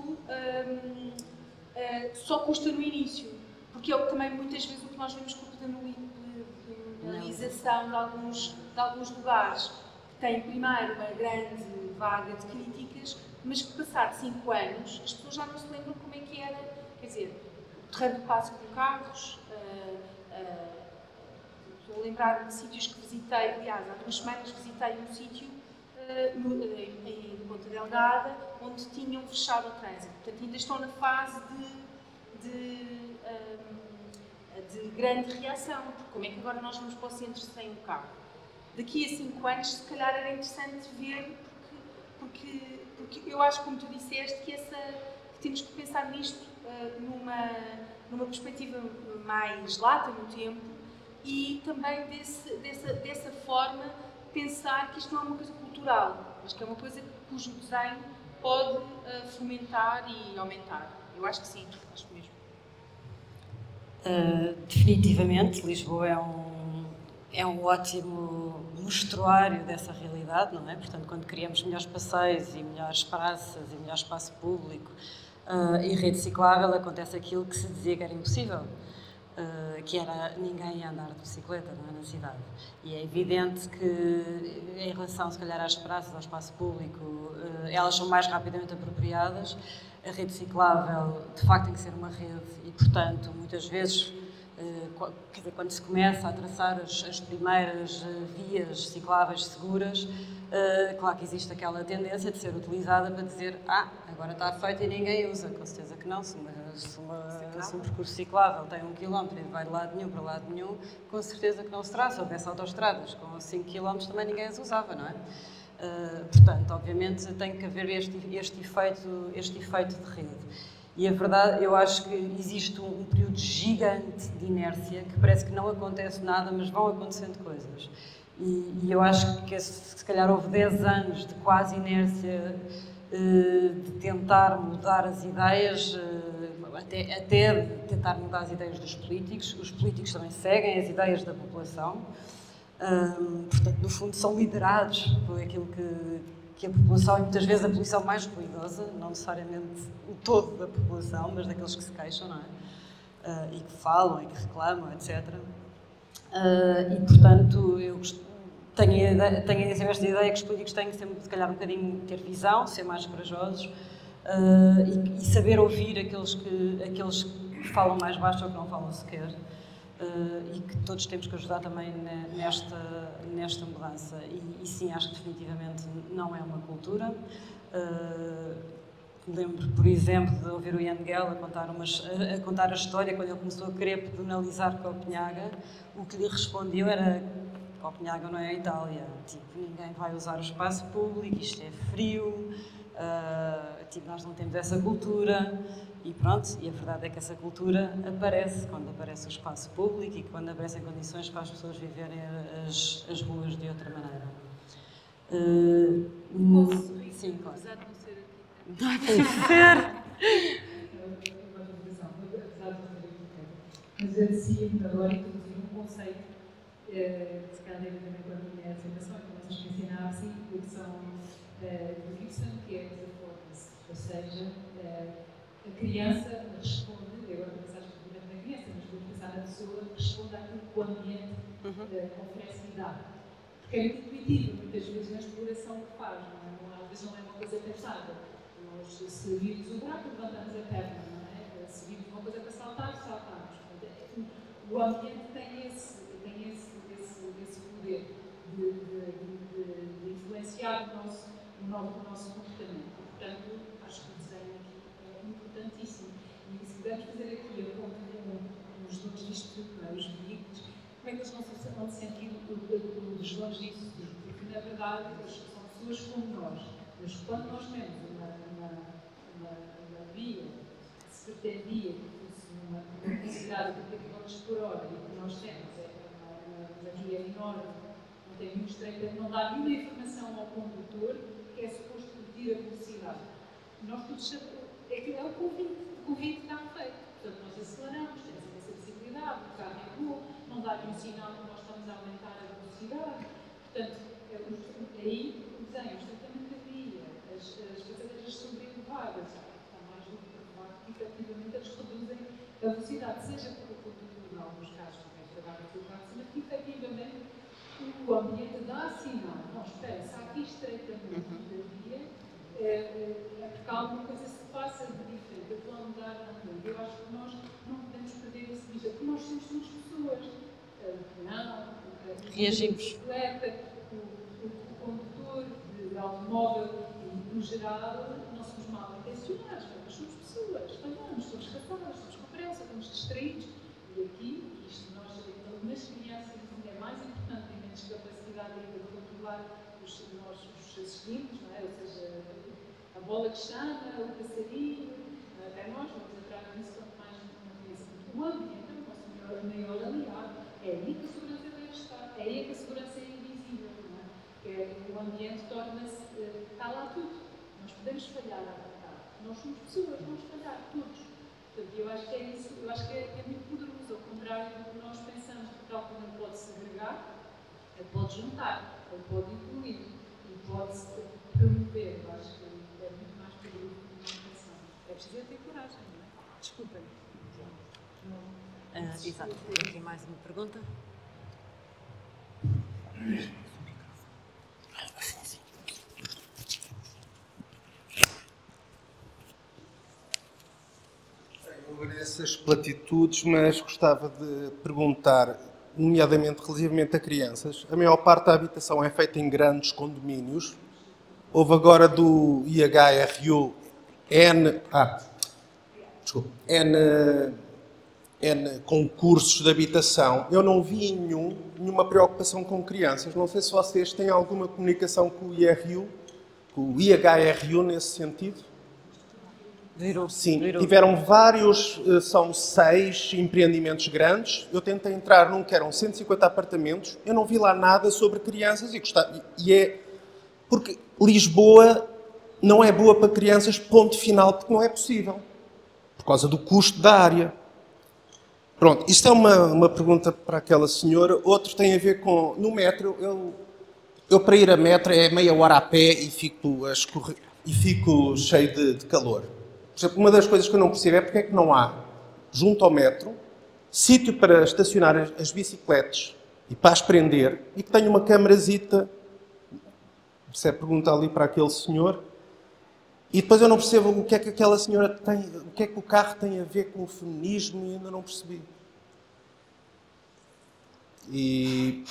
um, uh, só custa no início, porque é também muitas vezes o que nós vemos com a penalização de alguns, de alguns lugares, que tem primeiro uma grande vaga de críticas, mas que passado cinco anos as pessoas já não se lembram como é que era. Quer dizer, o terreno de passo com carros, uh, uh, estou a lembrar de sítios que visitei, aliás, há duas semanas visitei um sítio uh, no, uh, em Ponta Delgada, onde tinham fechado o trânsito. Portanto, ainda estão na fase de, de, um, de grande reação, porque como é que agora nós vamos para o centro sem um carro? Daqui a cinco anos, se calhar era interessante ver, porque, porque, porque eu acho, como tu disseste, que, essa, que temos que pensar nisto Numa, numa perspectiva mais lata no tempo e também desse, dessa, dessa forma pensar que isto não é uma coisa cultural, mas que é uma coisa cujo desenho pode uh, fomentar e aumentar. Eu acho que sim, acho mesmo. Uh, definitivamente, Lisboa é um, é um ótimo mostruário dessa realidade, não é? Portanto, quando criamos melhores passeios e melhores praças e melhor espaço público, Uh, e rede ciclável, acontece aquilo que se dizia que era impossível, uh, que era ninguém andar de bicicleta, não é, na cidade. E é evidente que, em relação, se calhar, às praças, ao espaço público, uh, elas são mais rapidamente apropriadas. A rede ciclável, de facto, tem que ser uma rede e, portanto, muitas vezes, uh, quer dizer, quando se começa a traçar as, as primeiras uh, vias cicláveis seguras, Uh, claro que existe aquela tendência de ser utilizada para dizer, ah, agora está feito e ninguém usa. Com certeza que não, se, uma, se, uma, se um percurso ciclável tem um quilómetro e vai de lado nenhum para lado nenhum, com certeza que não se traça. Se houvesse autoestradas com cinco quilómetros também ninguém as usava, não é? Uh, portanto, obviamente tem que haver este, este, efeito, este efeito de rede. E a verdade, eu acho que existe um período gigante de inércia que parece que não acontece nada, mas vão acontecendo coisas. E, e eu acho que se calhar houve dez anos de quase inércia de tentar mudar as ideias, até, até tentar mudar as ideias dos políticos. Os políticos também seguem as ideias da população. Hum, portanto, no fundo, são liderados por aquilo que, que a população, e muitas vezes a população mais ruidosa, não necessariamente o todo da população, mas daqueles que se queixam, não é? Uh, e que falam, e que reclamam, etcétera. Uh, e, portanto, eu tenho, ideia, tenho sempre esta ideia que os políticos têm que sempre, se calhar, um bocadinho ter visão, ser mais corajosos, uh, e, e saber ouvir aqueles que, aqueles que falam mais baixo ou que não falam sequer. Uh, e que todos temos que ajudar também nesta, nesta mudança. E, e sim, acho que definitivamente não é uma cultura. Uh, lembro, por exemplo, de ouvir o Ian Gell a contar, umas, a, a contar a história, quando ele começou a querer pedonalizar Copenhaga, o que lhe respondiam era: Copenhaga não é a Itália, tipo, ninguém vai usar o espaço público, isto é frio, uh, tipo, nós não temos essa cultura. E pronto, e a verdade é que essa cultura aparece quando aparece o espaço público e quando aparecem condições para as pessoas viverem as, as ruas de outra maneira. Uh, Posso rir? Sim, claro. Apesar de não ser aqui. Não tem que ser! Mas eu decido agora introduzir um conceito que se calhar deve também com a minha apresentação, que nós nos ensinamos, porque são do Gibson, que é desafortes, ou seja, a criança responde, eu agora pensar especificamente na criança, mas vou pensar na pessoa, responde àquilo que o ambiente uhum. oferece e dá. Porque é muito intuitivo, muitas vezes, na exploração que faz, não é? Às vezes não é uma coisa pensada. Nós, se virmos um buraco, levantamos a perna, não é? Se virmos uma coisa para saltar, saltamos. Portanto, o ambiente tem esse, tem esse, esse, esse poder de, de, de, de influenciar o nosso, o nosso comportamento. Portanto, acho que importantíssimo. E se pudermos fazer aqui a ponto de uns donos disto, os veículos, como é que eles não se vão sentir os donos disso? Porque, na verdade, eles são pessoas como nós. Mas quando nós temos uma, uma, uma, uma via que se pretendia que fosse uma velocidade de trinta quilómetros por hora, e o que nós temos é uma via enorme, não tem muito estreito, não dá nenhuma informação ao condutor que é suposto medir a velocidade. Nós todos sabemos. É que é o convite, o convite está feito. Portanto, nós aceleramos, temos essa visibilidade, o carro é bom, não dá-lhe um sinal que nós estamos a aumentar a velocidade. Portanto, aí o desenho, exatamente a via, as passadeiras sobreelevadas, está mais do que provável que efetivamente eles reduzem a velocidade, seja pelo conteúdo, em alguns casos, também trabalho aqui o carro, mas que efetivamente o ambiente dá sinal, nós pensa aqui estreitamente da via. É, é porque alguma coisa se passa de diferente, eu estou a mudar a mundo. Eu acho que nós não podemos perder esse bicho, porque nós somos duas pessoas. Não, reagimos. O o condutor de automóvel, no geral, não somos mal intencionados, mas somos pessoas, falamos, somos capazes, somos com pressa, estamos distraídos. E aqui, isto nós, nas crianças, é mais importante, tem menos capacidade ainda de controlar os nós os assistimos, não é? Ou seja, a bola que chama, o passarinho, até nós vamos atrás disso quanto mais não conhece muito o ambiente, o nosso melhor, maior aliado. É aí que a segurança deve estar, é aí que a segurança é invisível, não é? É o ambiente torna-se, está lá tudo. Nós podemos falhar à vontade, nós somos pessoas, vamos falhar, todos. Portanto, eu acho que é isso, eu acho que é, é muito poderoso, ao contrário do que nós pensamos, porque tal como ele pode segregar, ele pode juntar, ele pode incluir, ele pode promover. Eu acho que é muito mais perigo do que uma pensão. É preciso ter coragem, não é? Desculpem. Ah, exato. Tem aqui mais uma pergunta. Eu agradeço as platitudes, mas gostava de perguntar, nomeadamente relativamente a crianças. A maior parte da habitação é feita em grandes condomínios. Houve agora do I H R U N, ah, desculpa, N, N concursos de habitação. Eu não vi nenhum, nenhuma preocupação com crianças. Não sei se vocês têm alguma comunicação com o I R U, com o I H R U nesse sentido. Virou. Sim, virou. Tiveram vários, são seis empreendimentos grandes. Eu tentei entrar num que eram cento e cinquenta apartamentos, eu não vi lá nada sobre crianças e gostava. E é porque Lisboa não é boa para crianças, ponto final, porque não é possível, por causa do custo da área. Pronto, isto é uma, uma pergunta para aquela senhora. Outro tem a ver com, no metro, eu, eu para ir a metro é meia hora a pé e fico, a escorrer, e fico cheio de, de calor. Por exemplo, uma das coisas que eu não percebo é porque é que não há, junto ao metro, sítio para estacionar as, as bicicletas e para as prender, e que tenha uma câmarazita. Isso é a pergunta ali para aquele senhor. E depois eu não percebo o que é que aquela senhora tem, o que é que o carro tem a ver com o feminismo, e ainda não percebi. E,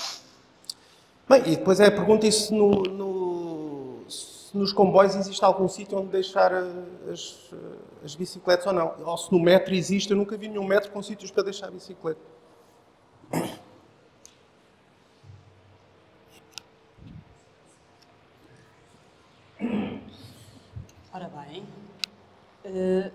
bem, e depois é a pergunta, e se, no, no, se nos comboios existe algum sítio onde deixar as, as bicicletas ou não. Ou se no metro existe, eu nunca vi nenhum metro com sítios para deixar a bicicleta. Ora bem, uh,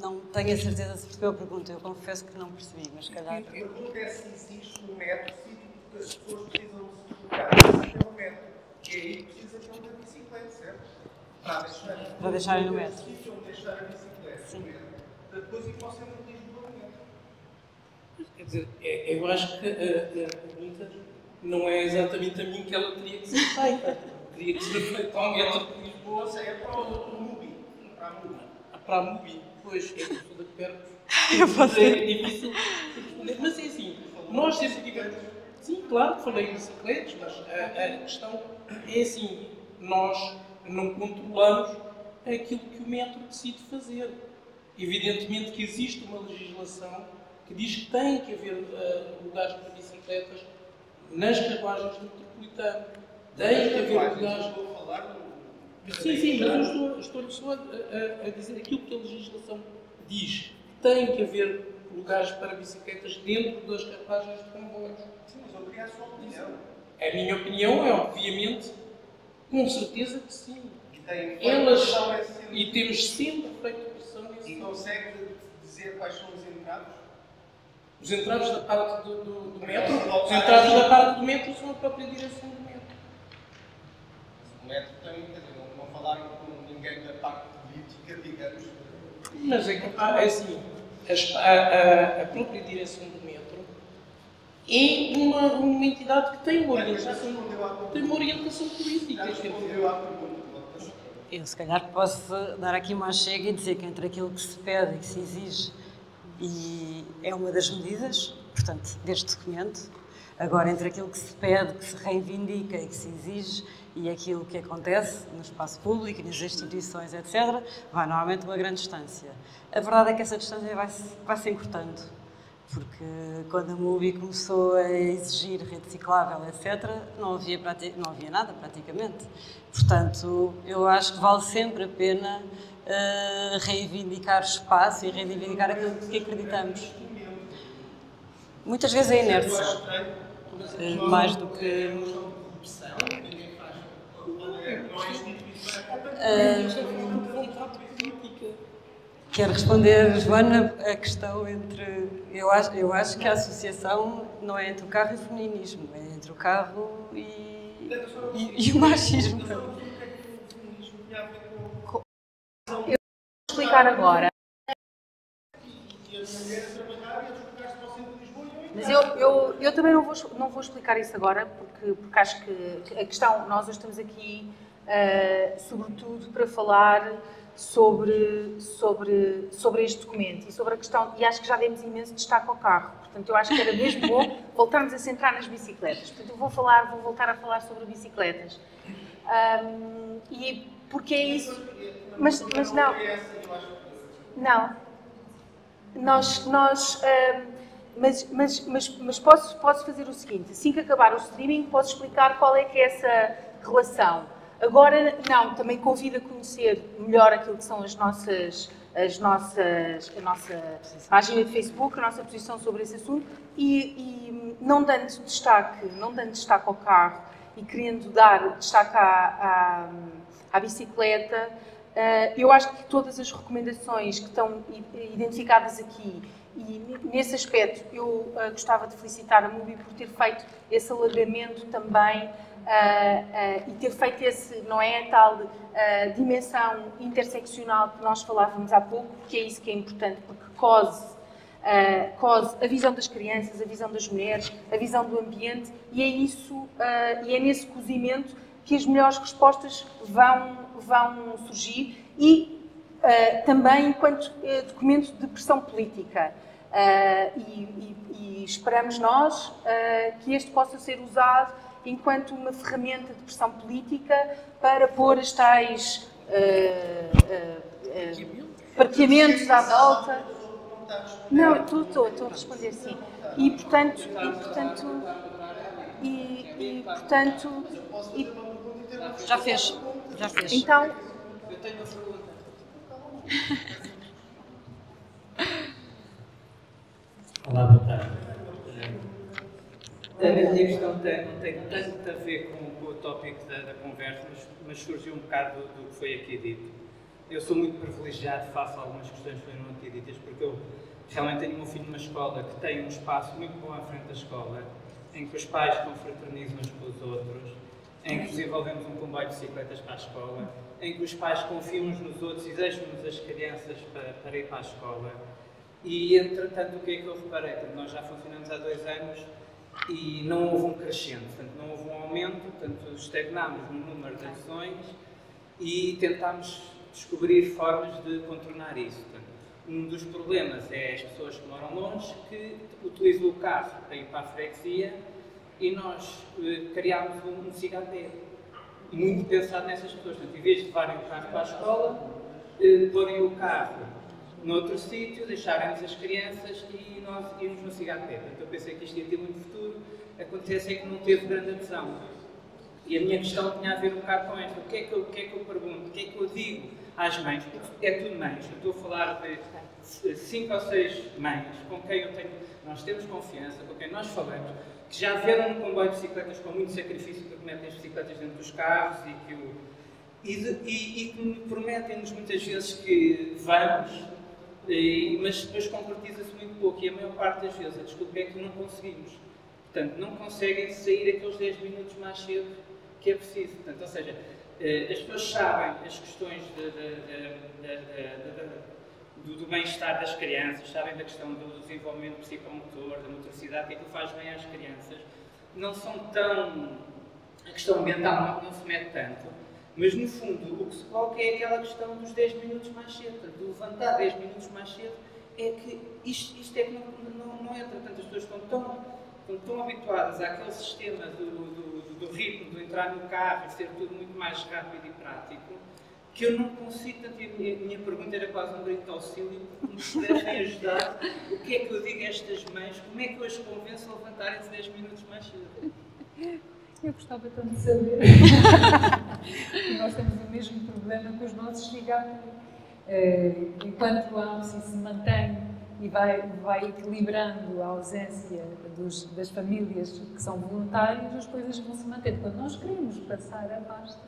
não tenho a certeza se percebeu a pergunta, eu confesso que não percebi, mas se calhar... A pergunta é se existe um metro, se as pessoas precisam se colocar pelo metro, e aí precisa de uma bicicleta, certo? Para deixarem para deixar no metro. Precisam deixar a bicicleta, sim, para depois ir para o centro de Lisboa. Quer dizer, eu acho que a, a pergunta não é exatamente a mim que ela teria que ser feita. Teria que ser feita ao metro de Lisboa, se é para o outro mundo. Para a MUBI, pois, é tudo perto. Eu posso dizer. É difícil responder, mas é assim, nós sempre tivemos... Sim, claro, falei em bicicletas, mas a, a questão é assim, nós não controlamos aquilo que o metro decide fazer. Evidentemente que existe uma legislação que diz que tem que haver uh, lugares para bicicletas nas carruagens do metropolitano. Tem que haver lugares... Sim, sim, mas eu estou, estou-lhe só a, a, a dizer aquilo que a legislação diz. Tem que haver lugares para bicicletas dentro das carruagens de comboios. Sim, mas eu queria a sua opinião. A minha opinião é, obviamente, com certeza que sim. E, tem, Elas, é sempre... e temos sempre feito pressão nisso. E consegue dizer quais são os entraves? Os entraves da parte do, do, do metro? Os entraves da parte do metro são a própria direção do metro. O metro tem, quer dizer, falar com ninguém da parte política, digamos. Mas é que, ah, assim, a, a, a própria direção do metro é uma, uma entidade que tem uma orientação, tem uma orientação política. Eu, se calhar, posso dar aqui uma chega e dizer que entre aquilo que se pede e que se exige, e é uma das medidas, portanto, deste documento. Agora, entre aquilo que se pede, que se reivindica e que se exige, e aquilo que acontece no espaço público, nas instituições, etcétera, vai normalmente uma grande distância. A verdade é que essa distância vai-se vai-se encurtando, porque quando a MUBI começou a exigir rede ciclável, etcétera, não havia, não havia nada, praticamente. Portanto, eu acho que vale sempre a pena uh, reivindicar espaço e reivindicar aquilo que acreditamos. Muitas vezes é inércia, uh, mais do que... Uh, quero responder, Joana, a questão entre... Eu acho, eu acho que a associação não é entre o carro e o feminismo, é entre o carro e, e, e o machismo. Eu vou explicar agora. Mas eu, eu, eu também não vou, não vou explicar isso agora, porque, porque acho que a questão, nós hoje estamos aqui, uh, sobretudo, para falar sobre, sobre, sobre este documento e sobre a questão, e acho que já demos imenso destaque ao carro, portanto, eu acho que era mesmo bom voltarmos a centrar nas bicicletas. Portanto, eu vou falar, vou voltar a falar sobre bicicletas. Um, e porque é isso... Mas, mas não... Não. Nós... nós um, Mas, mas, mas, mas posso, posso fazer o seguinte, assim que acabar o streaming posso explicar qual é que é essa relação. Agora, não, também convido a conhecer melhor aquilo que são as nossas, as nossas, a nossa página de Facebook, a nossa posição sobre esse assunto, e, e não dando destaque, não dando destaque ao carro e querendo dar destaque à, à, à bicicleta, eu acho que todas as recomendações que estão identificadas aqui, e nesse aspecto eu gostava de felicitar a MUBI por ter feito esse alargamento também, Uh, uh, e ter feito esse, não é, tal uh, dimensão interseccional que nós falávamos há pouco, porque é isso que é importante, porque cose, uh, cose a visão das crianças, a visão das mulheres, a visão do ambiente, e é isso, uh, e é nesse cozimento que as melhores respostas vão, vão surgir, e uh, também enquanto uh, documento de pressão política. Uh, e, e, e esperamos nós uh, que este possa ser usado enquanto uma ferramenta de pressão política para pôr as tais uh, uh, uh, parqueamentos à volta. Não, estou, estou, estou a responder sim. E portanto, e portanto, e, e, portanto e, já fez, já fez. Então, eu tenho uma pergunta. Olá, boa tarde. A minha questão tem, não tem tanto a ver com, com o tópico da, da conversa, mas, mas surgiu um bocado do, do que foi aqui dito. Eu sou muito privilegiado face a algumas questões que foram aqui ditas, porque eu realmente tenho um filho numa escola que tem um espaço muito bom à frente da escola, em que os pais confraternizam uns com os outros, em que desenvolvemos um comboio de bicicletas para a escola, em que os pais confiam uns nos outros e deixam-nos as crianças para, para ir para a escola. E, entretanto, o que é que eu reparei? Porque nós já funcionamos há dois anos, e não houve um crescente, portanto, não houve um aumento, portanto, estagnámos no número de ações e tentámos descobrir formas de contornar isso. Portanto, um dos problemas é as pessoas que moram longe, que utilizam o carro para ir para a freguesia, e nós eh, criámos um C H P, muito pensado nessas pessoas. Portanto, em vez de levarem o carro para a escola, eh, porem o carro noutro sítio, deixarem-nos as crianças e nós íamos no C H P. Portanto, eu pensei que isto ia ter muito futuro, acontece é que não teve grande adesão. E a minha questão tinha a ver um bocado com esta. O que é que eu, o que é que eu pergunto, o que é que eu digo às mães? Porque é tudo mães. Eu estou a falar de cinco ou seis mães com quem eu tenho, nós temos confiança, com quem nós falamos, que já vieram no comboio de bicicletas com muito sacrifício, porque metem as bicicletas dentro dos carros e que o, e, e, e que prometem-nos muitas vezes que vamos, E, mas depois concretiza-se muito pouco, e a maior parte das vezes a desculpa é que não conseguimos. Portanto, não conseguem sair aqueles dez minutos mais cedo que é preciso. Portanto, ou seja, as pessoas sabem as questões de, de, de, de, de, de, do, do bem-estar das crianças, sabem da questão do desenvolvimento psicomotor, da motricidade, que é que faz bem às crianças. Não são tão... a questão ambiental não, não se mete tanto. Mas, no fundo, o que se coloca é aquela questão dos dez minutos mais cedo, de levantar dez minutos mais cedo, é que isto, isto é que não, não, não entra. Portanto, as pessoas estão tão, estão tão habituadas àquele sistema do, do, do ritmo, do entrar no carro e ser tudo muito mais rápido e prático, que eu não consigo. Tanto, a minha pergunta era quase um grito de auxílio, porque me pudessem ajudar. O que é que eu digo a estas mães? Como é que eu as convenço a levantarem-se dez minutos mais cedo? Eu gostava tanto de saber. Nós temos o mesmo problema com os nossos cigarros. Uh, enquanto a APSI se mantém e vai, vai equilibrando a ausência dos, das famílias que são voluntárias, as coisas vão se manter. Quando nós queremos passar a pasta,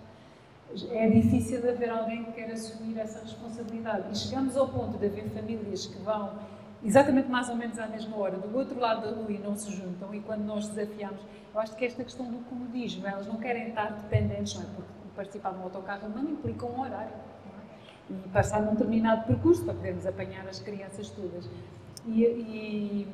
é difícil haver alguém que queira assumir essa responsabilidade. E chegamos ao ponto de haver famílias que vão exatamente mais ou menos à mesma hora, do outro lado da rua, e não se juntam, e quando nós desafiamos, eu acho que esta questão do comodismo, elas não querem estar dependentes, não é? Porque participar de um autocarro humano implica um horário, não é? E passar num determinado percurso para podermos apanhar as crianças todas. E, e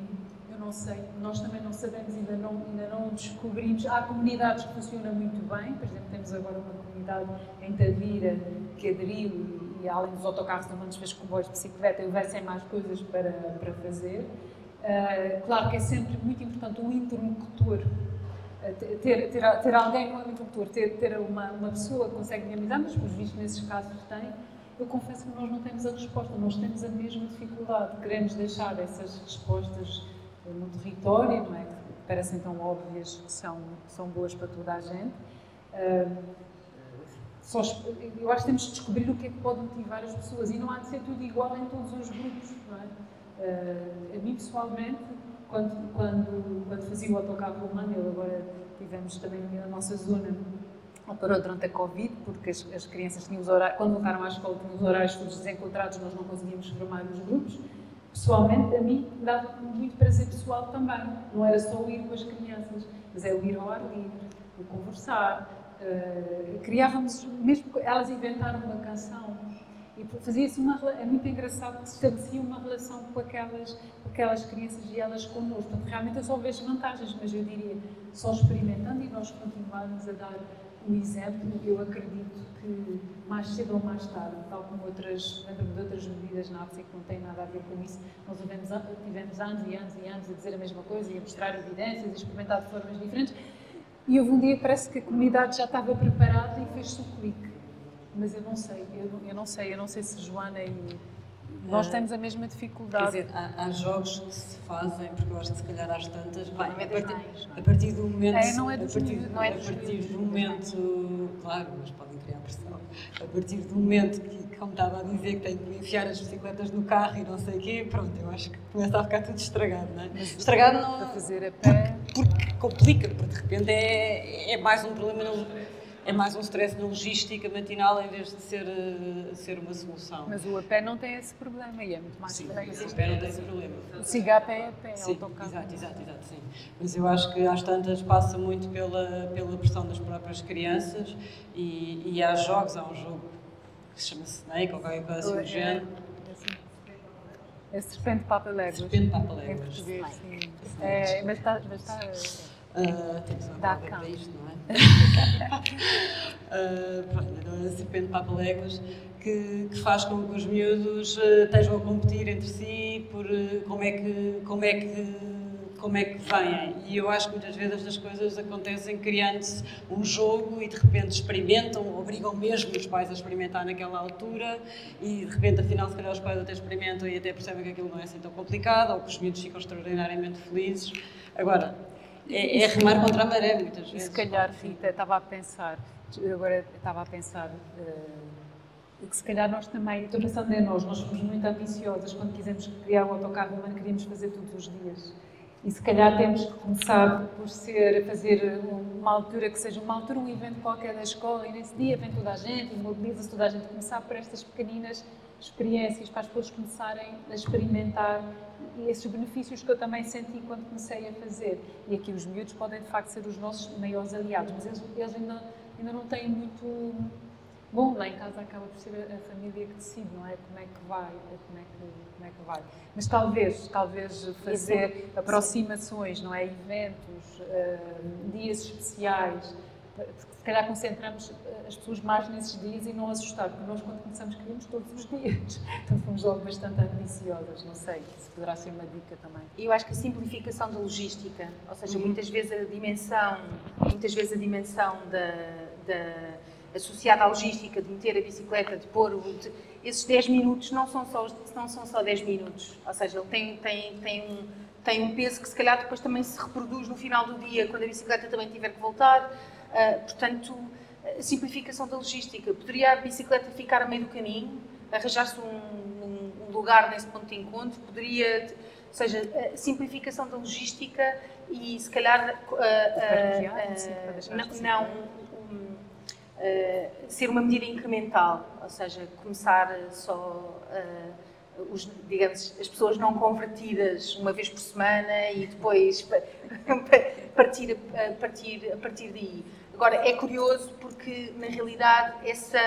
eu não sei, nós também não sabemos, ainda não, ainda não descobrimos. Há comunidades que funcionam muito bem, por exemplo, temos agora uma comunidade em Tavira que aderiu, e além dos autocarros humanos fez comboios de bicicleta, e houvessem mais coisas para, para fazer. Uh, claro que é sempre muito importante um interlocutor, uh, ter, ter, ter alguém como interlocutor, ter, ter uma, uma pessoa que consegue dinamizar, mas por visto nesses casos tem. Eu confesso que nós não temos a resposta, nós temos a mesma dificuldade. Queremos deixar essas respostas no território, não é? Que parecem tão óbvias, que são, são boas para toda a gente. Uh, Só, eu acho que temos de descobrir o que é que pode motivar as pessoas, e não há de ser tudo igual em todos os grupos, não é? Uh, a mim, pessoalmente, quando, quando, quando fazia o autocarro romano, agora tivemos também na nossa zona Ou parou durante a Covid, porque as, as crianças tinham os horários, quando voltaram à escola, tinham os horários todos desencontrados, nós não conseguíamos formar os grupos. Pessoalmente, a mim, dava muito prazer pessoal também. Não era só o ir com as crianças, mas é o ir ao ar livre, o conversar. Uh, criávamos, mesmo elas inventaram uma canção, e fazia-se uma, é muito engraçado que se estabelecia uma relação com aquelas, com aquelas crianças e elas connosco. Portanto, realmente eu só vejo vantagens, mas eu diria, só experimentando e nós continuarmos a dar o exemplo, eu acredito que mais cedo ou mais tarde, tal como outras, lembro-me de outras medidas na APSI que não têm nada a ver com isso, nós tivemos, tivemos anos e anos e anos a dizer a mesma coisa e a mostrar evidências e experimentar de formas diferentes. E houve um dia que parece que a comunidade já estava preparada e fez-se o clique. Mas eu não sei, eu, eu não sei, eu não sei se Joana e... Nós temos a mesma dificuldade. Quer dizer, há, há jogos que se fazem, porque eu acho que se calhar às tantas, vai, a, partir, a partir do momento, é, não é dos a partir, mil, não é dos a partir mil, do momento, mil. Claro, mas podem criar pressão, a partir do momento que, como estava a dizer, que tenho que enfiar as bicicletas no carro e não sei o quê, pronto, eu acho que começa a ficar tudo estragado, não é? Mas estragado não... Para fazer a pé... Porque, porque complica, porque de repente é, é mais um problema... Não, é mais um stress na logística matinal em vez de ser, uh, ser uma solução. Mas o a pé não tem esse problema e é muito mais fácil. O a pé não tem esse problema. Siga a pé, a pé, sim, autocarro. Exato, exato, exato, sim. Mas eu acho que às tantas passa muito pela, pela pressão das próprias crianças e, e há jogos, há um jogo que se chama Snake ou qualquer coisa assim do género. É Serpente Papaléguas. Serpente Papaléguas. Sim. É, mas está... Mas está Uh, temos uma palavra para isto, não é? uh, pronto, a Serpente Papaléguas que, que faz com que os miúdos uh, estejam a competir entre si por uh, como, é que, como, é que, como é que vêm. E eu acho que muitas vezes estas coisas acontecem criando-se um jogo e de repente experimentam, obrigam mesmo os pais a experimentar naquela altura e de repente afinal se calhar os pais até experimentam e até percebem que aquilo não é assim tão complicado ou que os miúdos ficam extraordinariamente felizes. Agora, É, é remar contra a maré, muitas vezes. E se calhar, Rita, estava a pensar, agora estava a pensar uh, que se calhar nós também, estou pensando em nós, nós fomos muito ambiciosas quando quisemos criar o autocarro humano, queríamos fazer todos os dias. E se calhar temos que começar por ser, fazer uma altura que seja uma altura, um evento qualquer da escola, e nesse dia vem toda a gente, mobiliza-se toda a gente, começar por estas pequeninas experiências, para as pessoas começarem a experimentar e esses benefícios que eu também senti quando comecei a fazer. E aqui os miúdos podem, de facto, ser os nossos maiores aliados, mas eles, eles ainda, ainda não têm muito... Bom, lá em casa acaba por ser a, a família que decide, não é? Como é que vai, como é que, como é que vai. Mas talvez, talvez fazer aproximações, não é? Eventos, uh, dias especiais, se calhar concentramos as pessoas mais nesses dias e não assustar, porque nós quando começamos queríamos todos os dias, então fomos logo bastante ambiciosas, não sei, se poderá ser uma dica também. Eu acho que a simplificação da logística, ou seja, uhum. muitas vezes a dimensão, muitas vezes a dimensão da, da, associada à logística de meter a bicicleta, de pôr o... De, esses dez minutos não são só, não são só dez minutos, ou seja, ele tem, tem, tem um, tem um peso que se calhar depois também se reproduz no final do dia, quando a bicicleta também tiver que voltar. Uh, portanto, a simplificação da logística. Poderia a bicicleta ficar a meio do caminho, arranjar-se um, um, um lugar nesse ponto de encontro, poderia, ou seja, a simplificação da logística e se calhar uh, uh, uh, uh, não, um, um, uh, ser uma medida incremental, ou seja, começar só... Uh, Os, digamos, as pessoas não convertidas uma vez por semana e depois partir a partir, partir daí. Agora, é curioso porque, na realidade, essa,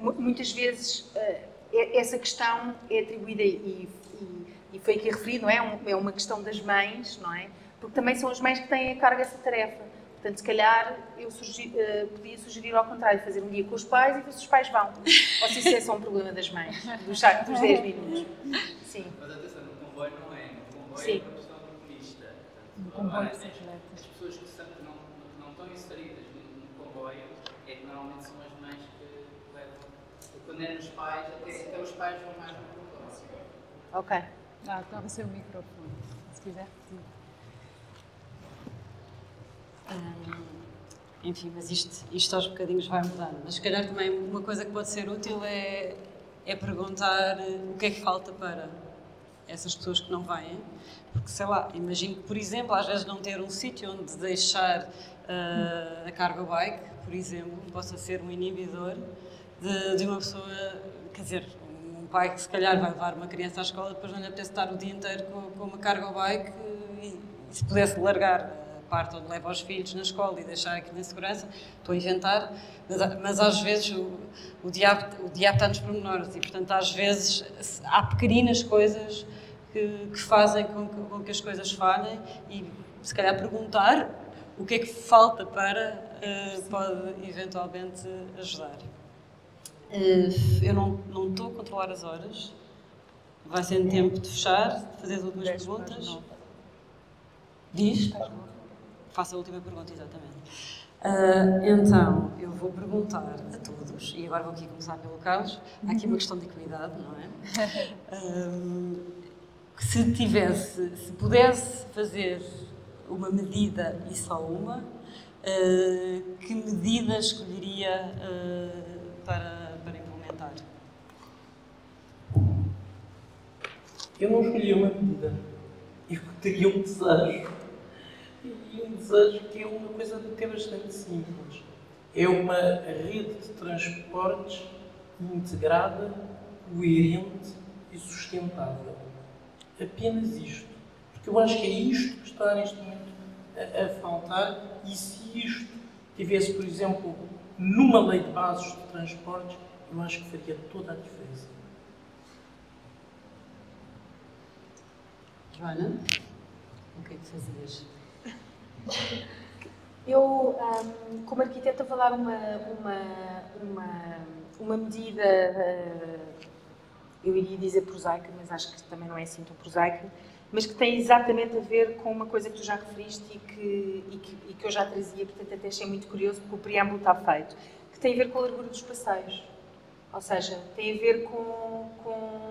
muitas vezes essa questão é atribuída, e, e, e foi aqui referido, não é? É uma questão das mães, não é? Porque também são as mães que têm a carga dessa tarefa. Portanto, se calhar, eu sugi, uh, podia sugerir ao contrário, fazer um dia com os pais e ver se os pais vão. Ou se isso é só um problema das mães, dos, dos dez minutos. Sim. Mas atenção, no comboio não é. No comboio Sim. é uma questão comunista. No comboio, as, as pessoas que, são, que, não, que não estão inseridas no, no comboio, é que normalmente são as mães que levam. Quando é nos pais, até, até os pais vão mais no comboio. Ok. Ah, então vai ser o microfone, se quiser. Sim. Hum, enfim, mas isto, isto aos bocadinhos vai mudando. Mas se calhar também uma coisa que pode ser útil é, é perguntar o que é que falta para. essas pessoas que não vêm, porque, sei lá, imagino que, por exemplo, às vezes não ter um sítio onde deixar uh, a cargo bike, por exemplo, possa ser um inibidor de, de uma pessoa, quer dizer, um pai que se calhar vai levar uma criança à escola, depois não lhe apetece estar o dia inteiro com, com uma cargo bike e, e se pudesse largar parte onde leva os filhos na escola e deixar aqui na segurança, estou a inventar, mas, mas às vezes o, o, diabo, o diabo está nos pormenores e, portanto, às vezes há pequeninas coisas que, que fazem com que, com que as coisas falhem e, se calhar, perguntar o que é que falta para uh, pode, eventualmente, ajudar. Uh, eu não, não estou a controlar as horas, vai sendo tempo de fechar, de fazer as últimas perguntas. Diz? Faço a última pergunta, exatamente. Uh, então, eu vou perguntar a todos, e agora vou aqui começar pelo Carlos, há aqui uma questão de equidade, não é? Uh, se tivesse, se pudesse fazer uma medida e só uma, uh, que medida escolheria uh, para, para implementar? Eu não escolhi uma medida, eu teria um desejo. E um desejo que é uma coisa até bastante simples. É uma rede de transportes integrada, coerente e sustentável. Apenas isto. Porque eu acho que é isto que está neste momento a, a faltar. E se isto tivesse, por exemplo, numa lei de bases de transportes, eu acho que faria toda a diferença. Joana, o que é que fazias? Eu, um, como arquiteta, vou dar uma, uma, uma, uma medida, uh, eu iria dizer prosaica, mas acho que também não é assim tão prosaica, mas que tem exatamente a ver com uma coisa que tu já referiste e que, e que, e que eu já trazia, portanto até achei muito curioso porque o preâmbulo está feito, que tem a ver com a largura dos passeios, ou seja, tem a ver com, com,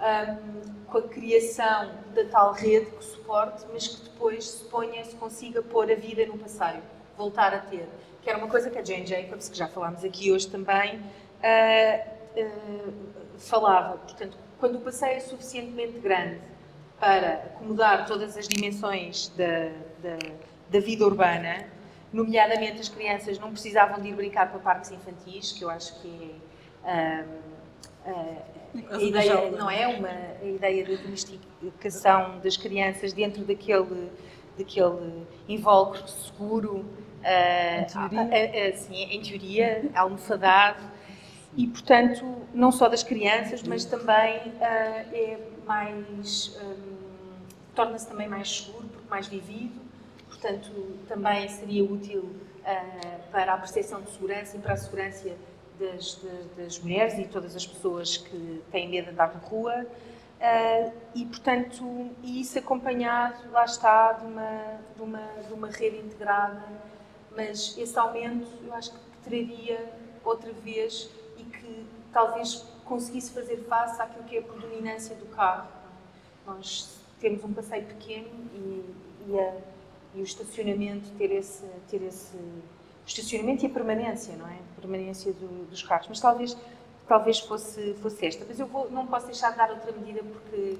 um, com a criação da tal rede que suporte, mas que depois se ponha, se consiga pôr a vida no passeio, voltar a ter. Que era uma coisa que a Jane Jacobs, que já falámos aqui hoje também, uh, uh, falava. Portanto, quando o passeio é suficientemente grande para acomodar todas as dimensões da, da, da vida urbana, nomeadamente as crianças não precisavam de ir brincar para parques infantis, que eu acho que é... Uh, uh, A ideia, não é uma a ideia da domesticação das crianças dentro daquele, daquele invólucro seguro, em teoria, a, a, assim, em teoria almofadado, e, portanto, não só das crianças, mas também uh, é mais, um, torna-se também mais seguro, porque mais vivido, portanto, também seria útil uh, para a percepção de segurança e para a segurança Das, das mulheres e todas as pessoas que têm medo de andar na rua uh, e, portanto, isso acompanhado, lá está, de uma, de uma, de uma rede integrada, mas esse aumento eu acho que traria outra vez e que talvez conseguisse fazer face àquilo que é a predominância do carro. Nós temos um passeio pequeno e, e, a, e o estacionamento, ter esse... Ter esse o estacionamento e a permanência, não é? A permanência do, dos carros, mas talvez, talvez fosse, fosse esta. Mas eu vou, não posso deixar de dar outra medida porque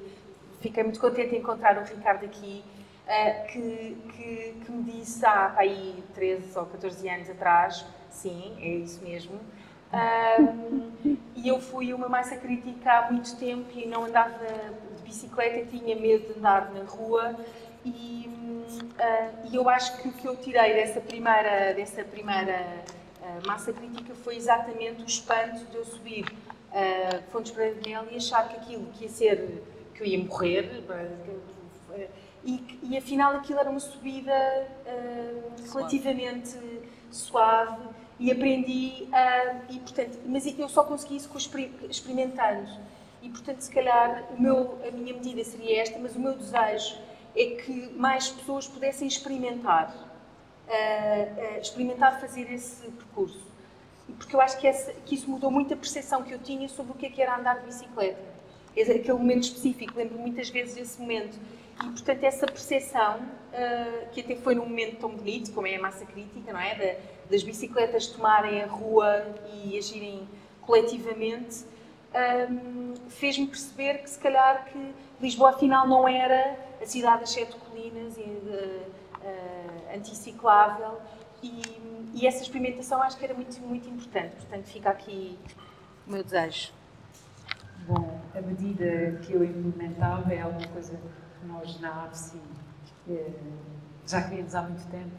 fiquei muito contente em encontrar o Ricardo aqui, uh, que, que, que me disse há aí treze ou catorze anos atrás, sim, é isso mesmo, um, e eu fui uma massa crítica há muito tempo e não andava de bicicleta, tinha medo de andar na rua. E uh, eu acho que o que eu tirei dessa primeira, dessa primeira uh, massa crítica foi exatamente o espanto de eu subir uh, Fontes para Daniel e achar que aquilo que ia ser, que eu ia morrer, e, e afinal aquilo era uma subida uh, relativamente suave e aprendi, uh, e, portanto, mas eu só consegui isso experimentando e, portanto, se calhar o meu, a minha medida seria esta, mas o meu desejo é que mais pessoas pudessem experimentar, uh, uh, experimentar fazer esse percurso. Porque eu acho que, essa, que isso mudou muito a percepção que eu tinha sobre o que, é que era andar de bicicleta. Esse, aquele momento específico, lembro muitas vezes desse momento. E, portanto, essa percepção, uh, que até foi num momento tão bonito, como é a massa crítica, não é? Da, das bicicletas tomarem a rua e agirem coletivamente, um, fez-me perceber que se calhar que Lisboa afinal não era a cidade das sete colinas e uh, anticiclável, e, e essa experimentação acho que era muito, muito importante, portanto fica aqui o meu desejo. Bom, a medida que eu implementava é alguma coisa que nós na A P S I eh, já queríamos há muito tempo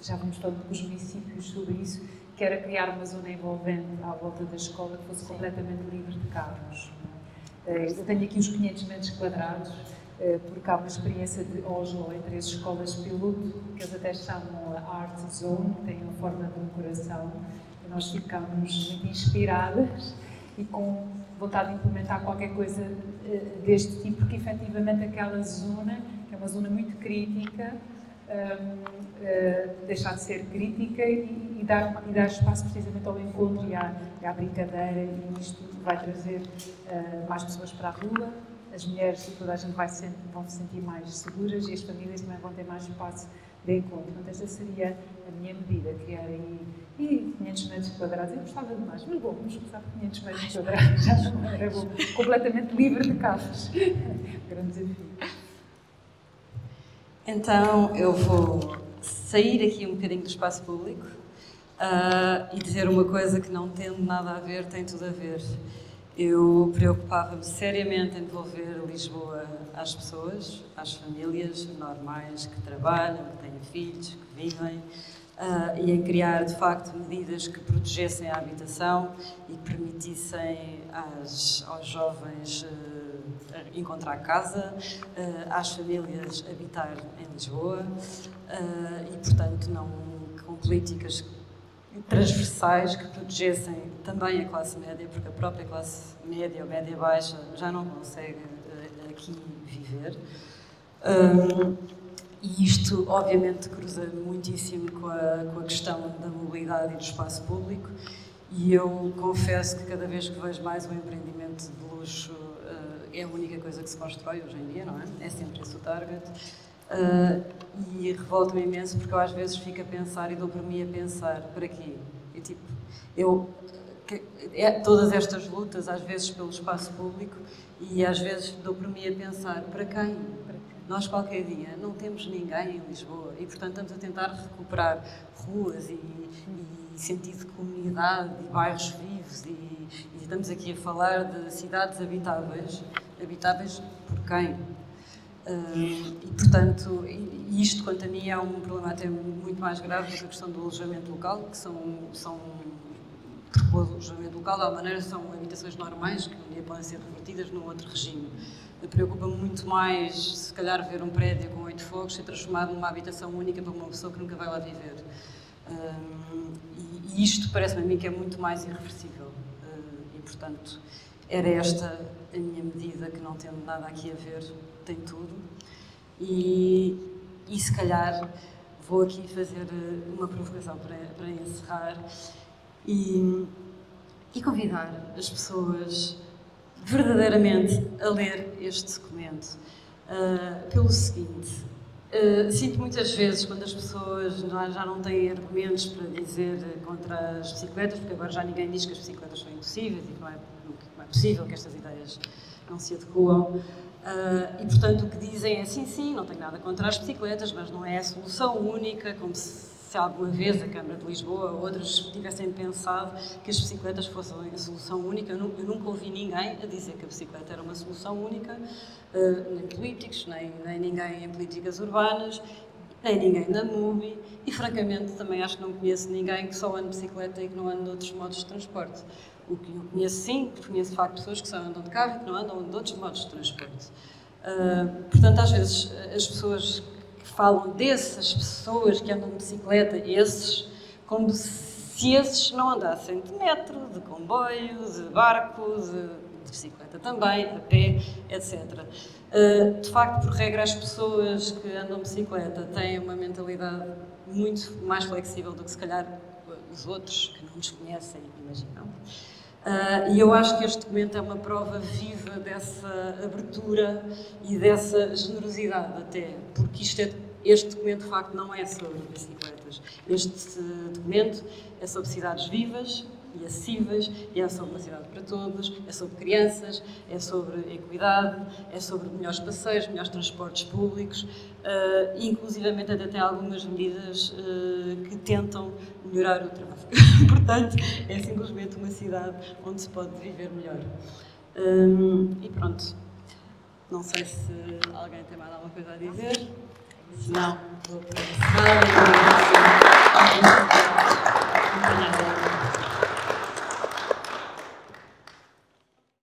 e já vamos falando com os municípios sobre isso, que era criar uma zona envolvente à volta da escola que fosse completamente livre de carros. Eh, eu tenho aqui uns quinhentos metros quadrados, eh, porque há uma experiência de Oslo entre as escolas piloto, que eles até chamam a Art Zone, que tem a forma de um coração, e nós ficámos muito inspiradas e com vontade de implementar qualquer coisa uh, deste tipo, porque efetivamente aquela zona, que é uma zona muito crítica, um, uh, deixar de ser crítica e, e, dar, uma, e dar espaço precisamente ao encontro e à, à brincadeira, e isto vai trazer uh, mais pessoas para a rua, as mulheres e toda a gente vai sempre, vão se sentir mais seguras e as famílias também vão ter mais espaço de encontro. Portanto, esta seria a minha medida, criar aí e quinhentos metros quadrados, eu gostava demais, mas bom, vamos começar por quinhentos metros quadrados, já não era bom, completamente livre de carros. Grande desafio. Então, eu vou sair aqui um bocadinho do espaço público uh, e dizer uma coisa que não tem nada a ver, tem tudo a ver. Eu preocupava-me seriamente em devolver Lisboa às pessoas, às famílias normais que trabalham, que têm filhos, que vivem, Uh, e em criar, de facto, medidas que protegessem a habitação e que permitissem às, aos jovens uh, encontrar casa, uh, às famílias habitar em Lisboa uh, e, portanto, não, com políticas transversais que protegessem também a classe média, porque a própria classe média ou média baixa já não consegue uh, aqui viver. Um, E isto, obviamente, cruza muitíssimo com a, com a questão da mobilidade e do espaço público, e eu confesso que cada vez que vejo mais um empreendimento de luxo uh, é a única coisa que se constrói hoje em dia, não é? É sempre esse o target. Uh, e revolta-me imenso porque eu às vezes fico a pensar e dou por mim a pensar, para quê? E, tipo, eu, que, é, todas estas lutas, às vezes pelo espaço público, e às vezes dou por mim a pensar, para quem? Para quem? Nós, qualquer dia, não temos ninguém em Lisboa e, portanto, estamos a tentar recuperar ruas e, e sentido de comunidade e bairros vivos e, e estamos aqui a falar de cidades habitáveis. Habitáveis por quem? Uh, e, portanto, isto, quanto a mim, é um problema até muito mais grave do que a questão do alojamento local, que são... são o alojamento local, à maneira, são habitações normais que um dia podem ser revertidas num outro regime. Preocupa-me muito mais, se calhar, ver um prédio com oito fogos ser transformado numa habitação única para uma pessoa que nunca vai lá viver. Um, e, e isto parece-me a mim que é muito mais irreversível. Uh, e, portanto, era esta a minha medida, que não tem nada aqui a ver, tem tudo. E, e se calhar, vou aqui fazer uma provocação para, para encerrar. E, e convidar as pessoas verdadeiramente a ler este documento uh, pelo seguinte, uh, sinto muitas vezes quando as pessoas já, já não têm argumentos para dizer contra as bicicletas, porque agora já ninguém diz que as bicicletas são impossíveis e que não é, não é possível que estas ideias não se adequam. Uh, e portanto o que dizem é sim, sim, não tenho nada contra as bicicletas, mas não é a solução única, como se se alguma vez a Câmara de Lisboa ou outros tivessem pensado que as bicicletas fossem a solução única. Eu nunca ouvi ninguém a dizer que a bicicleta era uma solução única, uh, nem políticos, nem, nem ninguém em políticas urbanas, nem ninguém na MUBI, e francamente também acho que não conheço ninguém que só ande de bicicleta e que não ande de outros modos de transporte. O que eu conheço sim, conheço de facto pessoas que só andam de carro e que não andam de outros modos de transporte. Uh, portanto, às vezes as pessoas falam dessas pessoas que andam de bicicleta, esses, como se esses não andassem de metro, de comboio, de barco, de, de bicicleta também, a pé, etcétera. Uh, de facto, por regra, as pessoas que andam de bicicleta têm uma mentalidade muito mais flexível do que se calhar os outros que não nos conhecem, imaginam. Uh, e eu acho que este documento é uma prova viva dessa abertura e dessa generosidade até, porque isto é, este documento de facto não é sobre bicicletas. Este documento é sobre cidades vivas, e acessíveis, e é sobre uma cidade para todos, é sobre crianças, é sobre equidade, é sobre melhores passeios, melhores transportes públicos, uh, e inclusivamente até tem algumas medidas uh, que tentam melhorar o tráfego. Portanto, é simplesmente uma cidade onde se pode viver melhor. Um, e pronto, não sei se alguém tem mais alguma coisa a dizer. Se não, vou para a sala.